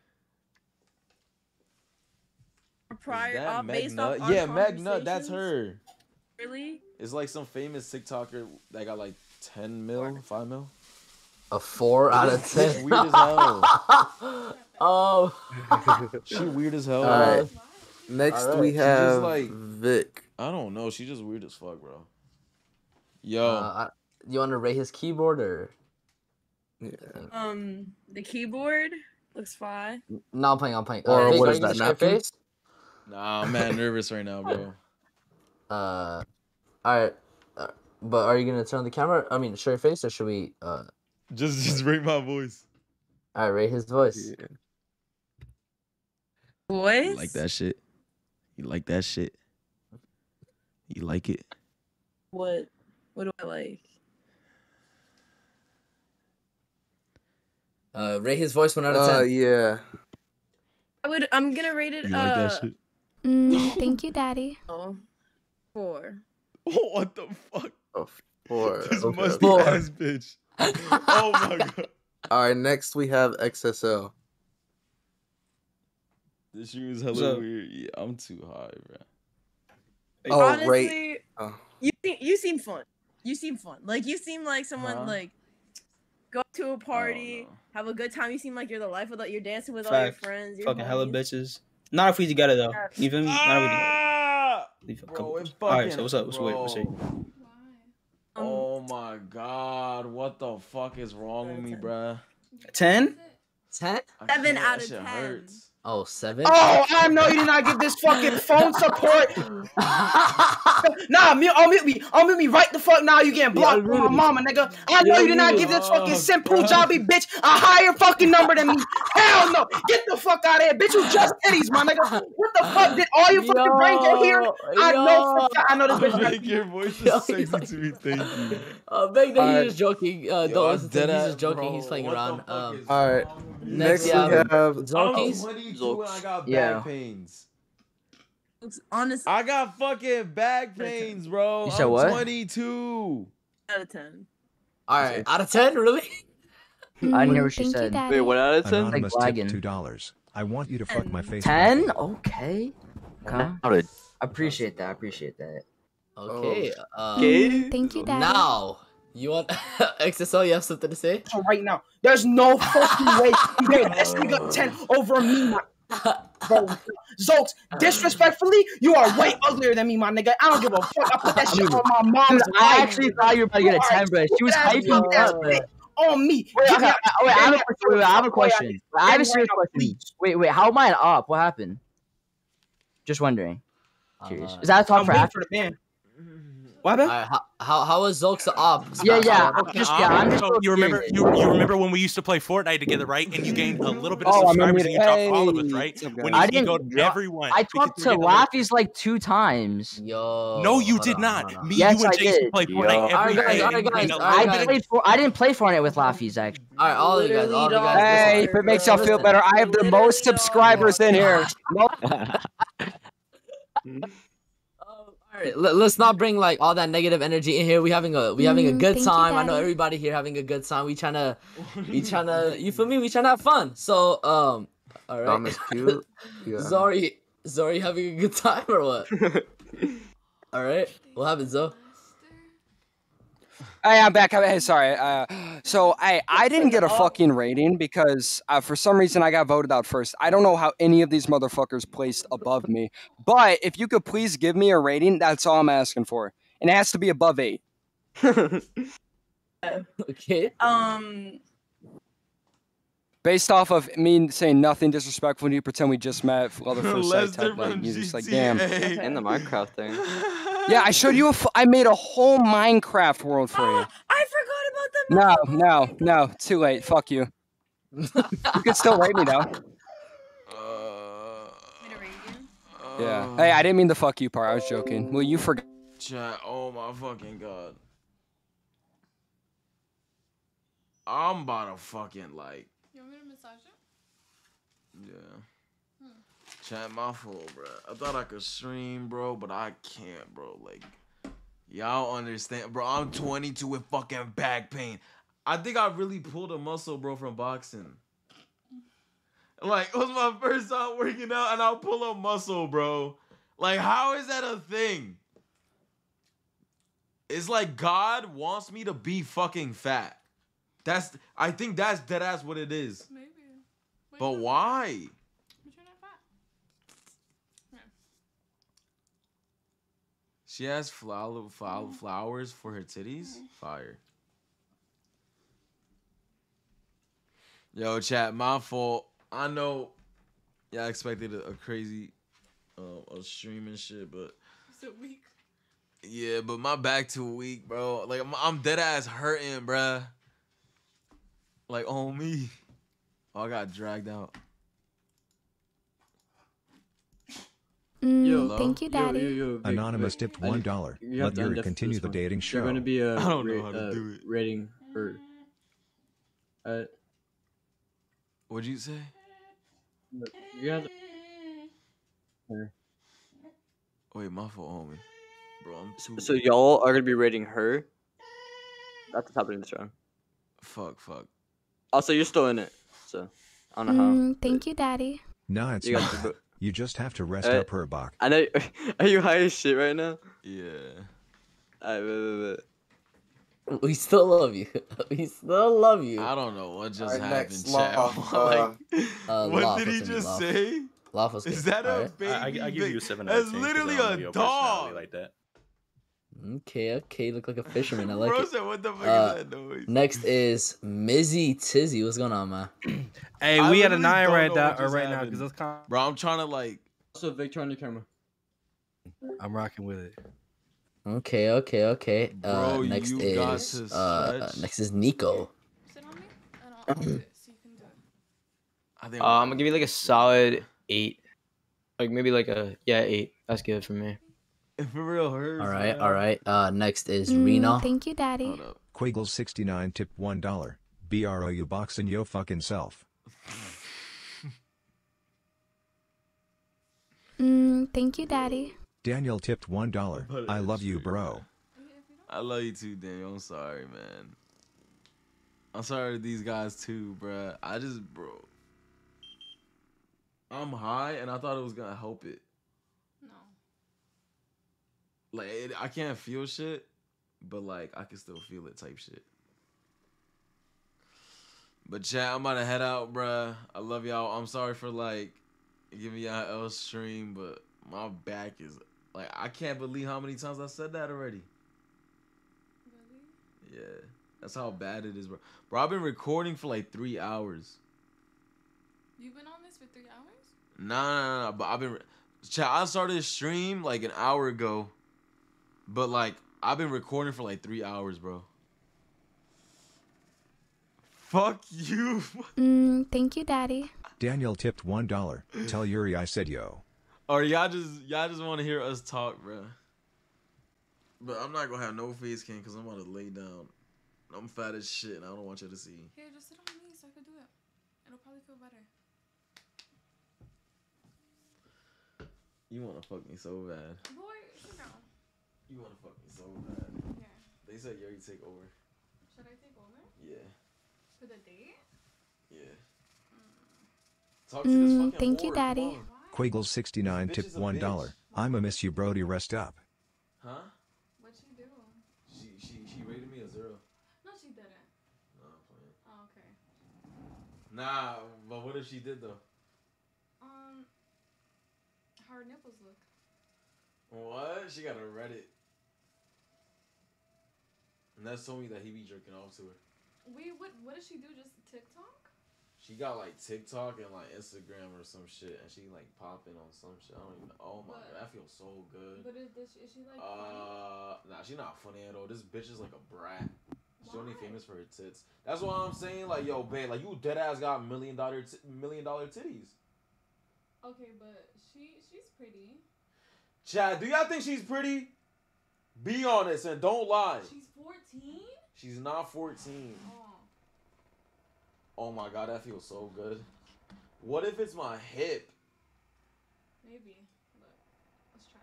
prior, uh, based off our yeah, Megnutt. That's her. Really? It's like some famous TikToker that got like ten mil, five mil. A four out of ten. Weird as hell. Oh. She weird as hell. All right. Next right. we have like, Vic. I don't know. She's just weird as fuck, bro. Yo, uh, I, you want to rate his keyboard or? Yeah. Um, the keyboard looks fine. No, I'm playing. I'm playing. Or uh, what is that? Napkin? Nah, I'm mad nervous right now, bro. Uh, all right. Uh, but are you gonna turn on the camera? I mean, show your face, or should we? Uh, just just rate my voice. All right, rate his voice. Yeah. Voice? You like that shit? You like that shit? You like it? What? What do I like? Uh, rate his voice one out of ten. Oh uh, yeah. I would. I'm gonna rate it. You like uh, that shit? Mm, thank you, Daddy. Oh, four. Oh, what the fuck? Oh, four. This okay. musty four. ass bitch. Oh my god. All right, next we have X S L. This shoe is hella so, weird. Yeah, I'm too high, bro. Like, oh, honestly, right. Oh. You seem, you seem fun. You seem fun. Like, you seem like someone, huh? like, go to a party, have a good time. You seem like you're the life of the, you're dancing with Fact. all your friends. Fucking homies. Hella bitches. Not if we together, though. Yes. You feel me? Ah! Not if we together. Bro, it's fucking, all right, so what's up? What's, wait, what's up? Oh, my God. What the fuck is wrong with me, bro? ten? ten? seven out of ten. Hurts. Oh, seven? Oh, I know you did not get this fucking phone support. Nah, mute, unmute me. Unmute me right the fuck now. You getting blocked yeah, really. by my mama, nigga. I know yeah, you did not really. give this fucking simple oh, jobby bitch a higher fucking number than me. Hell no. Get the fuck out of here. Bitch, you just titties, my nigga. What the fuck did all your fucking yo, brain get here? Yo. I know for I know this bitch. Make your voice is sexy to me. Thank you. Uh, Meg, no, he's just joking. Uh, yo, he's just joking. Bro. He's playing what around. Um, all right. Next, next we have Zonkies. When I got yeah. back pains. Honestly, I got fucking back pains, bro. You said I'm what? twenty-two. Out of ten. All right, out of ten, really? I didn't hear what she Thank said. You, Wait, what out of ten? Anonymous like tip two dollars. I want you to fuck ten. my face. Ten? Okay. Okay. I appreciate that. I appreciate that. Okay. Oh. Um, okay. Thank you, Dad. Now. You want X S L? You have something to say? Oh, right now, there's no fucking way you gave this nigga ten over me. bro. Zolks, disrespectfully, you are way uglier than me, my nigga. I don't give a fuck. I put that shit on my mom's eyes. I actually thought you were about to get a ten, bro. She was hyping up, bro. On me. Wait, okay, I, wait, I have a, wait, wait, I have a question. I have a serious question. Wait, wait, how am I an op? What happened? Just wondering. Curious. Uh, Is that a talk I'm for after the band? What? Right, how, how how was Zolk's the op? Yeah, yeah. Oh, just, yeah I'm just so so you remember you, you remember when we used to play Fortnite together, right? And you gained a little bit of oh, subscribers and you dropped hey. all of us, right? When I didn't go to everyone. I talked to Laffy's like two times. Yo. No, you did not. No, no. Me, yes, you and I Jason did. played Fortnite every day. All right, guys, all right, guys. I played for I didn't play Fortnite with Laffy's actually. All right, all you guys, all you guys. Hey, if it makes y'all feel better, I have the most subscribers in here. All right, let's not bring like all that negative energy in here. We having a we having a good time. I know everybody here having a good time. We trying to, we trying to, you feel me? We trying to have fun. So um, all right. Dom is cute. Yeah. Zori, Zori having a good time or what? All right, what happened, Zo? Hey, I'm back. I'm, hey, sorry. Uh, so I I didn't get a fucking rating because uh, for some reason I got voted out first. I don't know how any of these motherfuckers placed above me. But if you could please give me a rating, that's all I'm asking for, and it has to be above eight. Okay. Um. Based off of me saying nothing disrespectful, and you pretend we just met. Other first sight type, like you just like damn. And the Minecraft thing. Yeah, I showed you. A f I made a whole Minecraft world for you. Uh, I forgot about the. No, no, no. Too late. Fuck you. You can still rate me though. Uh, uh, yeah. Hey, I didn't mean the fuck you part. I was joking. Well, you forgot. Oh my fucking god. I'm about to fucking like. You want me to massage it? Yeah. Hmm. Chat, my fault, bro. I thought I could stream, bro, but I can't, bro. Like, y'all understand, bro. I'm twenty-two with fucking back pain. I think I really pulled a muscle, bro, from boxing. Like, it was my first time working out, and I'll pull a muscle, bro. Like, how is that a thing? It's like God wants me to be fucking fat. That's, I think that's dead ass what it is. Maybe. Wait, but no. Why? You're not fat. Yeah. She has flower, flower, flowers for her titties? Fire. Yo, chat, my fault. I know y'all yeah, expected a, a crazy uh, a stream and shit, but... So weak. Yeah, but my back too weak, bro. Like, I'm, I'm dead ass hurting, bruh. Like, on me. Oh, I got dragged out. Mm, yo, thank you, Daddy. Yo, yo, yo, Vic, Anonymous Vic. dipped one dollar. Let Yuri continue the dating show. You're going to be a I don't know how to uh, do it. rating for... Uh, What'd you say? You have to... Wait, my fault, homie. Bro, I'm too... So y'all are going to be rating her? That's the top of the round. Fuck, fuck. Also, you're still in it, so I don't know mm, how. Thank you, Daddy. No, it's you not. To... You just have to rest right. up her back. I know. Are you high as shit right now? Yeah. Alright, wait, wait, wait. We still love you. We still love you. I don't know what just right, happened, chat. Uh, like, uh, what Laugh, did he just Laugh. say? Laugh was Is that a right? baby? I, I give you a seven. That's literally a dog. Like that. Okay, okay, look like a fisherman. I like Bro, it. Said, what the fuck uh, is that noise? Next is Mizzy Tizzy. What's going on, man? Hey, I we at a nine right now, or right happened. now, because that's kind of... Bro, I'm trying to like. Also, Vic, turn the camera. I'm rocking with it. Okay, okay, okay. Uh, Bro, next you is got to uh, uh, next is Nico. Sit on me, and I'll do it so you can do it. I think uh, I'm gonna give you like a solid eight, like maybe like a yeah eight. That's good for me. If it real hurts. All right, man. all right. Uh, next is mm, Reno. Thank you, Daddy. Quiggle sixty-nine tipped one dollar. Bro, you boxing yo fucking self. mm, thank you, Daddy. Daniel tipped one dollar. I love you, bro. I love you too, Daniel. I'm sorry, man. I'm sorry to these guys too, bruh. I just, bro. I'm high, and I thought it was gonna help it. Like, it, I can't feel shit, but, like, I can still feel it type shit. But, chat, I'm about to head out, bruh. I love y'all. I'm sorry for, like, giving y'all L stream, but my back is like, I can't believe how many times I said that already. Really? Yeah. That's how bad it is, bro. Bro, I've been recording for like three hours. You've been on this for three hours? Nah, nah, nah. But I've been... I started a stream like an hour ago. But like, I've been recording for like three hours, bro. Fuck you. Mm, thank you, Daddy. Daniel tipped one dollar. Tell Yuri I said yo. Or y'all just, y'all just want to hear us talk, bro. But I'm not going to have no face cam because I'm about to lay down. I'm fat as shit and I don't want you to see. Here, just sit on me so I can do it. It'll probably feel better. You want to fuck me so bad. Boy, sit down. You want to fuck me so bad. Yeah. They said Yuri take over. Should I take over? Yeah. For the date? Yeah. Mm. Talk to mm, this fucking thank whore. You, Daddy. Quaggle sixty-nine tipped one dollar. Bitch. I'ma miss you, Brody. Rest up. Huh? What'd she do? She, she, she rated me a zero. No, she didn't. No, I'm playing. Oh, okay. Nah, but what if she did, though? Um, how her nipples look. What? She got a Reddit. And that told me that he be jerking off to her. Wait, what, what does she do? Just TikTok? She got like TikTok and like Instagram or some shit, and she like popping on some shit. I don't even. Oh my but, god, I feel so good. But is, this, is she like? Uh, funny? Nah, she not funny at all. This bitch is like a brat. She's only famous for her tits. That's why I'm saying like, yo, babe, like you dead ass got million dollar t million dollar titties. Okay, but she she's pretty. Chad, do y'all think she's pretty? Be honest and don't lie. She's fourteen. She's not fourteen. Oh. Oh my god, that feels so good. What if it's my hip? Maybe. Look, let's try.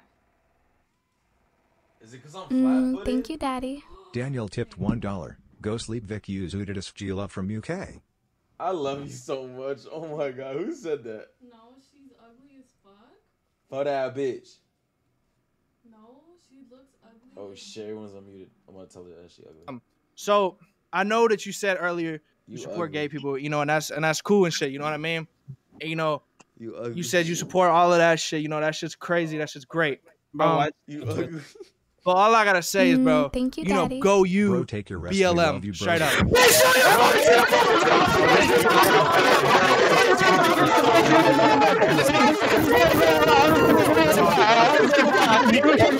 Is it because I'm mm, flat-footed? Thank you, Daddy. Daniel tipped one dollar. Go sleep, Vic. Use Udidus Gila from U K. I love you so much. Oh my god, who said that? No, she's ugly as fuck. For that bitch. No, she looks ugly. Oh shit, everyone's unmuted. I'm gonna tell her that she's ugly. Um, so, I know that you said earlier... You, you support ugly. Gay people, you know, and that's and that's cool and shit, you know what I mean? And, you know, you, ugly. You said you support all of that shit, you know, that shit's crazy, that shit's great. Bro, um, you ugly. But all I gotta say is, bro, mm, thank you, you Daddy. Know, go you, bro, take your rest. B L M, you, straight up.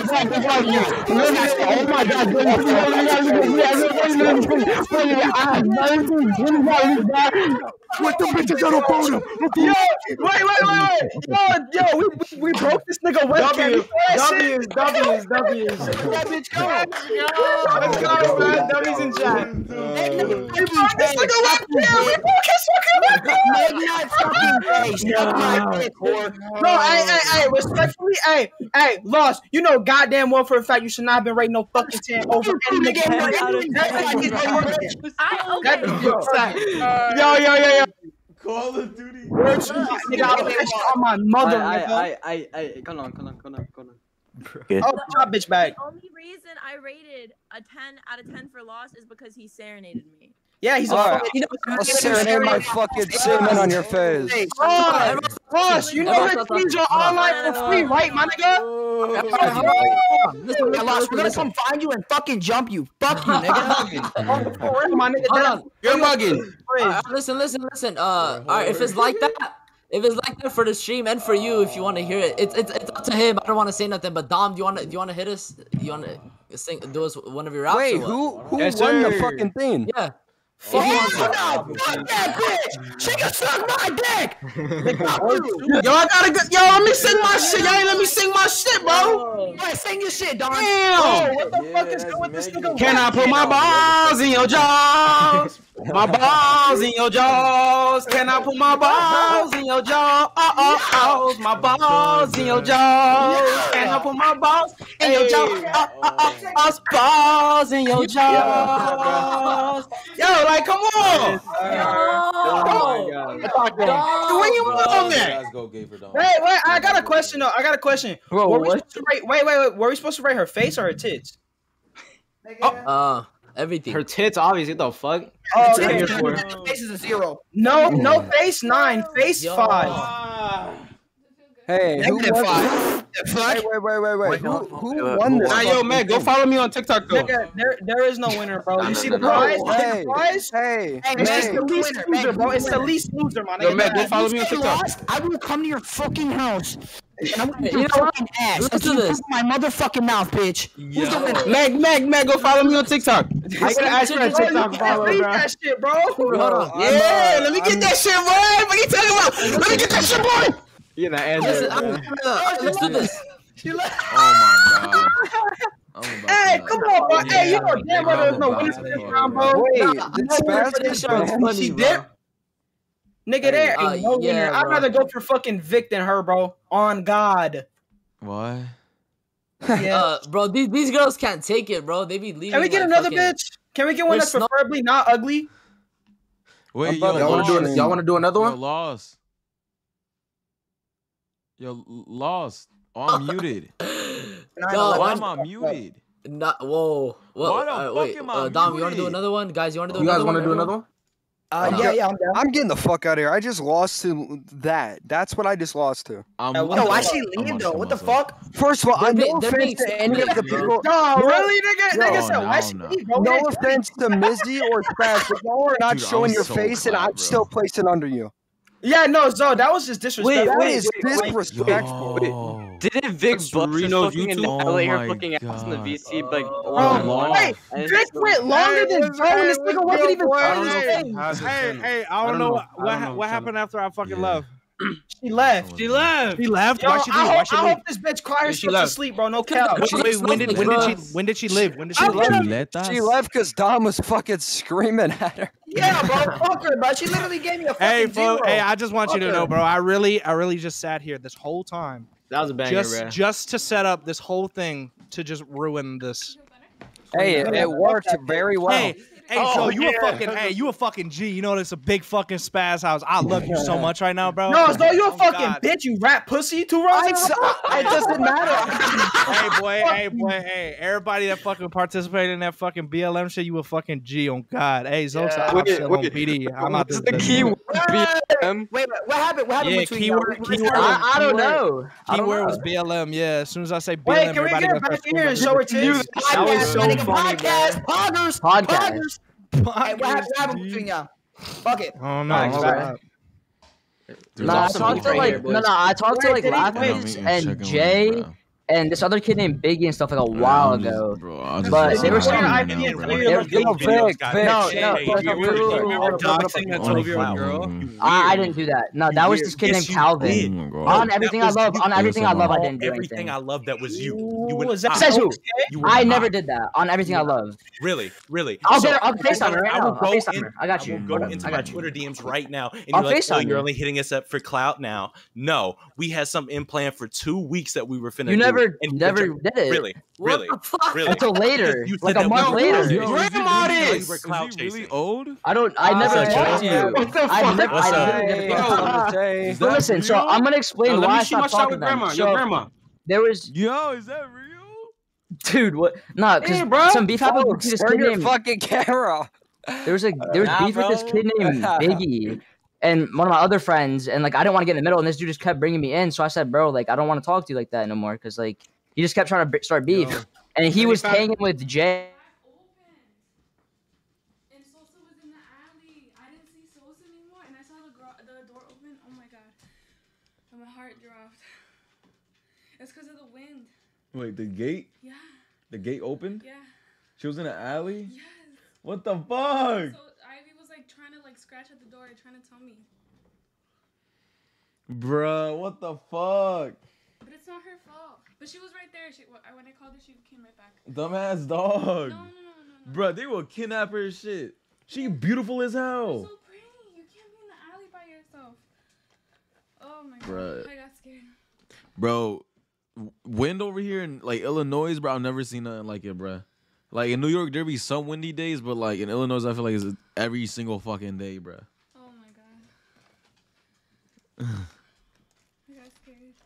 Oh my god, what the bitches on the phone? Yo, wait, wait, wait, wait. Yo, yo, we, we broke this nigga webcam. W's, W's, W's. That bitch go. Let's go, man. W's in chat. We broke this nigga webcam. We broke his fucking webcam. Megnutt fucking face. Suck my dick, whore. Bro, hey, hey, hey, respectfully, hey, hey, Lost. You know goddamn well for a fact you should not have been rating no fucking ten over any nigga. That bitch sucks. Yo, yo, yo, yo. Call of Duty. On my mother, nigga. I, I, I, come on, come on, come on, come on. Good. Oh, drop bitch bag. The only reason I rated a ten out of ten for Lost is because he serenaded me. Yeah, he's right. A you know, I'll serenade my fucking semen on your face. Hey, oh, Lost, you know that things are online for free, right, my nigga? Oh, listen, man, Lost, we're gonna come find you and fucking jump you. Fuck you, nigga. Oh, my nigga. Hold on. You're mugging. Uh, listen, listen, listen. Uh, all right, if it's like that. If it's like that for the stream and for you, if you want to hear it, it's it's it's up to him. I don't want to say nothing. But Dom, do you want to do you want to hit us? You want to sing? Do us one of your raps? Wait, who who yes, won sir. The fucking thing? Yeah. Fuck that bitch! She can suck my dick! Yo, I gotta go. Yo, let me sing my shit. Y'all ain't let me sing my shit, bro. Yo, sing your shit, Don. Damn! Yo, what the yeah, fuck is going this nigga? Can I put my balls in your jaws? My balls in your jaws. Can I put my balls in your jaws? Oh, oh, oh. My balls in your jaws. Can I put my balls in your jaws? Oh, oh, oh. Us balls in your jaws. Yo, like, come on. Oh, my God. When you on there? Wait, wait. I got a question, though. I got a question. Bro, what? Wait, wait, wait. Were we supposed to rate her face or her tits? Oh. Uh. Everything. Her tits, obviously. What the fuck? Oh, okay. Face is a zero. No, no face nine, face yo. Five. Hey, who won? Five. Wait, wait, wait, wait, wait. wait who, who uh, won this? Nah, yo, man, go follow me on TikTok, though. There, there is no winner, bro. You no, see no, the no, prize? No. Hey, the prize? Hey, hey, it's just the least loser, loser, bro. It's the least loser, man. Yo, man, go follow me on TikTok. Lost, I will come to your fucking house. And I'm gonna you know what? Ass. Listen to this. My motherfucking mouth, bitch. Who's the winner? Meg, Meg, Meg, go follow me on TikTok. I gotta ask for a TikTok follow, bro. That shit, bro. Hold on. Yeah, let me get that shit, boy. What are you talking about? Let me get that shit, boy. You're not answering. Let's do this. Oh my god. Oh my hey, god. Come on, bro. Yeah, hey, you know damn well there's no winners for this round, bro. Wait, nah, this fast for this show. She dipped. Nigga, hey, there ain't uh, no yeah, winner. Bro. I'd rather go for fucking Vic than her, bro. On God. What? Yeah, uh, bro. These these girls can't take it, bro. They be leaving. Can we get like another fucking... bitch? Can we get one We're that's snow... preferably not ugly? Wait, y'all want to do y'all want to do another one? Lost. You're lost. Oh, I'm muted. No, why am I muted? Not, whoa. What, why the uh, fuck wait, am I uh, Dom, muted? You want to do another one? Guys, you want to do you another one? You guys want to do another one? Uh, yeah, yeah, I'm down. I'm getting the fuck out of here. I just lost to that. That's what I just lost to. Um, no, I see leave though. What the fuck? First of all, I no offense to any of the people. No, really, nigga? Nigga said, why should we go? No offense to Mizzy or Spaz, but y'all are not showing your face, and I'm still placing under you. Yeah, no, Zo, that was just disrespectful. Wait, wait, is disrespectful. Wait, wait. Didn't Vic Bucks just in the elevator fucking ass in the V C? Like, oh, wait, Vic went longer than Zo, and this nigga wasn't even part of this thing. Hey, hey, I don't know what what happened after I fucking left. She left. She left. She left. Why she leave? Why she leave? I hope this bitch cries to sleep, bro. No cap. Wait, when did when did she when did she live? When did she left? She left because Dom was fucking screaming at her. Yeah, bro. Fuck her, bro. She literally gave me a fucking hey, bro, zero. Hey, I just want fuck you to know, bro. I really, I really just sat here this whole time. That was a banger, just, bro. Just to set up this whole thing to just ruin this. Hey, it, it worked very well. Hey, Hey, oh, so you yeah. a fucking, hey, you a fucking G. You know, it's a big fucking Spaz house. I love you so much right now, bro. No, so you a oh, fucking God. bitch, you rat pussy, two rounds. It doesn't matter. Hey, boy, hey, boy, hey. Everybody that fucking participated in that fucking B L M shit, you a fucking G on God. Hey, Zox, yeah. I'm still on B D. I'm out this is the keyword. B L M. Wait, what happened? What happened yeah, between keyword, keyword, keyword, I, I don't know. Keyword was B L M, yeah. As soon as I say B L M, wait, can we get back here and show her to you? That was so funny, Podcast, Poggers, Poggers. Hey, what happened, what happened between y'all? Fuck it. Oh no! Right, nah, I talked to like, no, no, I talked to like Lapis and Jay one, and this other kid named Biggie and stuff like a while ago. Bro, but they were saying, I didn't. No, no, I didn't do that. No, that was this kid named Calvin. On everything I love, on everything I love, I didn't do anything. Everything I love that was you. You says who? I never did that on everything I love. Really, really. I'll FaceTime her. I will go. I got you. Go into my Twitter D Ms right now, and you're like, oh, you're only hitting us up for clout now. No, we had something in plan for two weeks that we were finna. You never, never did it. Really, really, really. Until later, like a month later. Grandma is. Really old. I don't. I never told you. I never. But listen, so I'm gonna explain why I stopped talking to them. Your grandma. There was yo, is that real? Dude, what? Nah, because hey, some beef happened with this kid named fucking Carol. There was a there was nah, beef bro. with this kid named Biggie and one of my other friends, and like I didn't want to get in the middle, and this dude just kept bringing me in. So I said, bro, like I don't want to talk to you like that no more, because like he just kept trying to start beef, yo. and he was hanging with Jay. Wait, the gate? Yeah. The gate opened? Yeah. She was in an alley? Yes. What the fuck? So Ivy was like trying to like scratch at the door, trying to tell me. Bruh, what the fuck? But it's not her fault. But she was right there. She, when I called her, she came right back. Dumbass dog. No, no, no, no, no. Bruh, they were kidnappers and shit. She beautiful as hell. You're so pretty. You can't be in the alley by yourself. Oh my Bruh. God. I got scared. Bro. Wind over here in like Illinois, bro. I've never seen nothing like it, bro. Like in New York, there be some windy days, but like in Illinois, I feel like it's every single fucking day, bro. Oh my god. I got scared.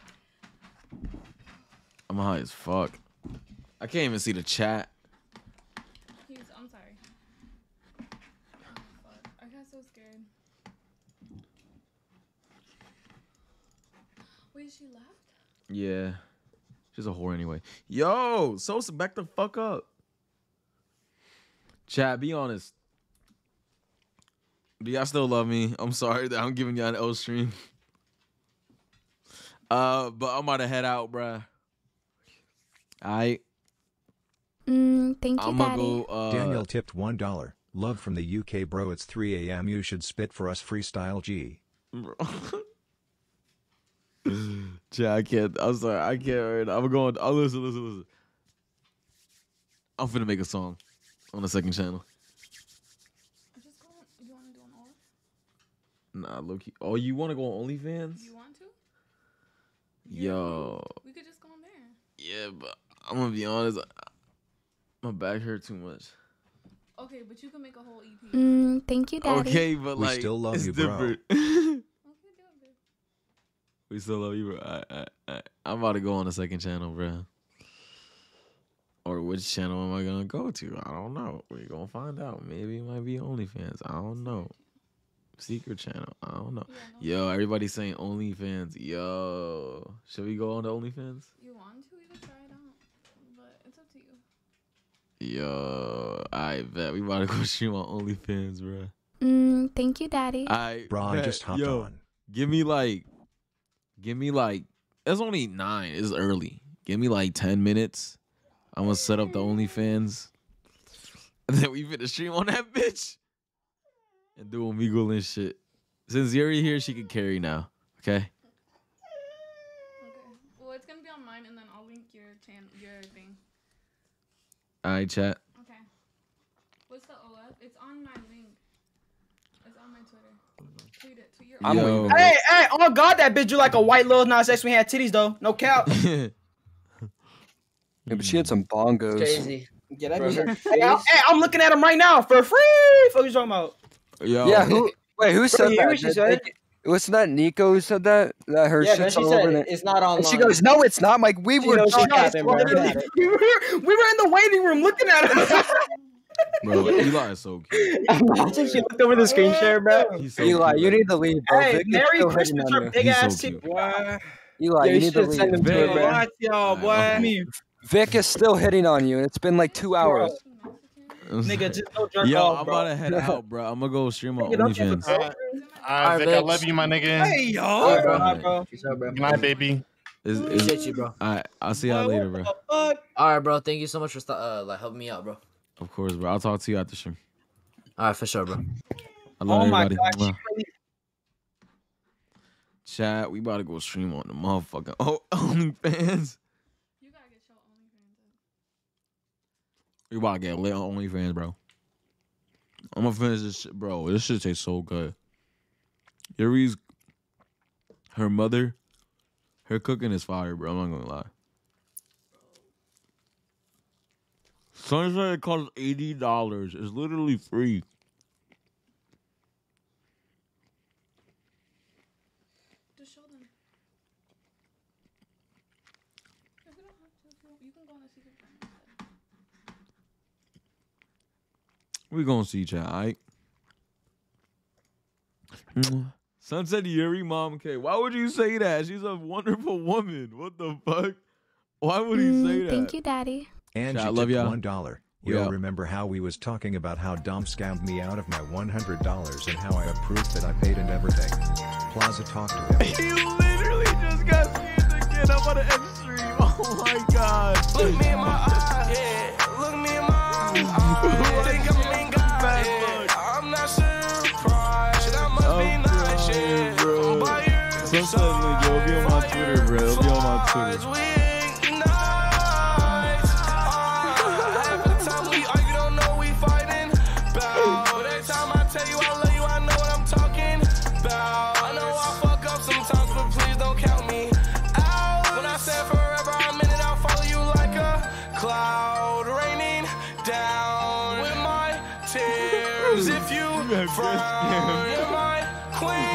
I'm high as fuck. I can't even see the chat. He's, I'm sorry. Oh, fuck. I got so scared. Wait, Because you laughed? Yeah. She's a whore anyway. Yo, Sosa, back the fuck up. Chat, be honest. Do y'all still love me? I'm sorry that I'm giving y'all an O stream. Uh, but I'm about to head out, bruh. I. Mm, thank you, I'm Daddy. Go, uh, Daniel tipped one dollar. Love from the U K, bro. It's three A M You should spit for us, freestyle G. Bro. Chat, I can't. I'm sorry, I can't. I'm going. I'll listen, listen, listen. I'm finna make a song on the second channel. Nah, low key. Oh, you want to go on OnlyFans? You want to? You Yo. We could just go on there. Yeah, but I'm going to be honest. My back hurt too much. Okay, but you can make a whole E P. Mm, thank you, Daddy. Okay, but like, we still love it's you, different. Bro. We still love you, bro. All right, all right, all right. I'm about to go on the second channel, bro. Or which channel am I going to go to? I don't know. We're going to find out. Maybe it might be OnlyFans. I don't know. Secret channel. I don't know. Yeah, no, yo, everybody's saying OnlyFans. Yo, should we go on to OnlyFans? You want to? We could try it out, but it's up to you. Yo, I bet we about to go stream on OnlyFans, bro. Mm, thank you, Daddy. I bro, I just hopped yo, on. Give me like, give me like. It's only nine. It's early. Give me like ten minutes. I'm gonna set up the OnlyFans, and then we finna stream on that bitch. And do Omegle and shit. Since Yuri here, she can carry now. Okay? Okay. Well, it's going to be on mine, and then I'll link your channel, your thing. All right, chat. Okay. What's the O F? It's on my link. It's on my Twitter. Tweet it. Tweet your Yo. Hey, hey. Oh, God, that bitch you like a white Lil Nas X. We had titties, though. No cap. Yeah, but she had some bongos. It's crazy. Yeah, that bitch. Hey, hey, I'm looking at them right now for free. What are you talking about? Yo. Yeah, who, wait, who said that? Did, said? They, wasn't that Nico who said that? That her yeah, shit's all over it. It's not online. And she goes, no, it's not. Mike, we were, happened, bro. We, were, we were in the waiting room looking at her. Bro, Eli is so cute. Imagine she looked over the screen share, bro. So Eli, cute, you need to leave. Bro. Hey, Vic Merry Christmas, your big ass so kid. Eli, yeah, you, you need to leave. Send him to watch y'all, boy. I mean, Vic is still hitting on you, and it's been like two hours. Nigga, just don't jerk Yo, off, I'm about to head out, bro. I'm gonna go stream on OnlyFans. All right, all right, Vic, I love you, my nigga. Hey, yo. All right, bro. All right, bro. Good night, baby. Is, is, Appreciate you, bro. All right, I'll see y'all later, bro. All right, bro. Thank you so much for uh, like helping me out, bro. Of course, bro. I'll talk to you after stream. All right, for sure, bro. I love oh everybody. My God, she... Chat, we about to go stream on the motherfucking oh, OnlyFans. You about to get lit on OnlyFans, bro. I'm gonna finish this shit, bro. This shit tastes so good. Yuri's, her mother, her cooking is fire, bro. I'm not gonna lie. Sunset costs eighty dollars. It's literally free. Just show them. If you don't have to, you can go on a secret plan. We're going to see each other, all right? Sunset Yuri Mom K. Why would you say that? She's a wonderful woman. What the fuck? Why would he say that? Thank you, Daddy. And I love you. one dollar. You all remember how we was talking about how Dom scammed me out of my one hundred dollars and how I have proof that I paid and everything. Plaza talked to him. He literally just got scammed again. I'm on the end stream. Oh, my God. Look me in my eyes. Yeah. Look me in my eyes. I think I'm Sunset, yo, be on my Twitter, bro. It'll be on my Twitter. If you, you from my queen.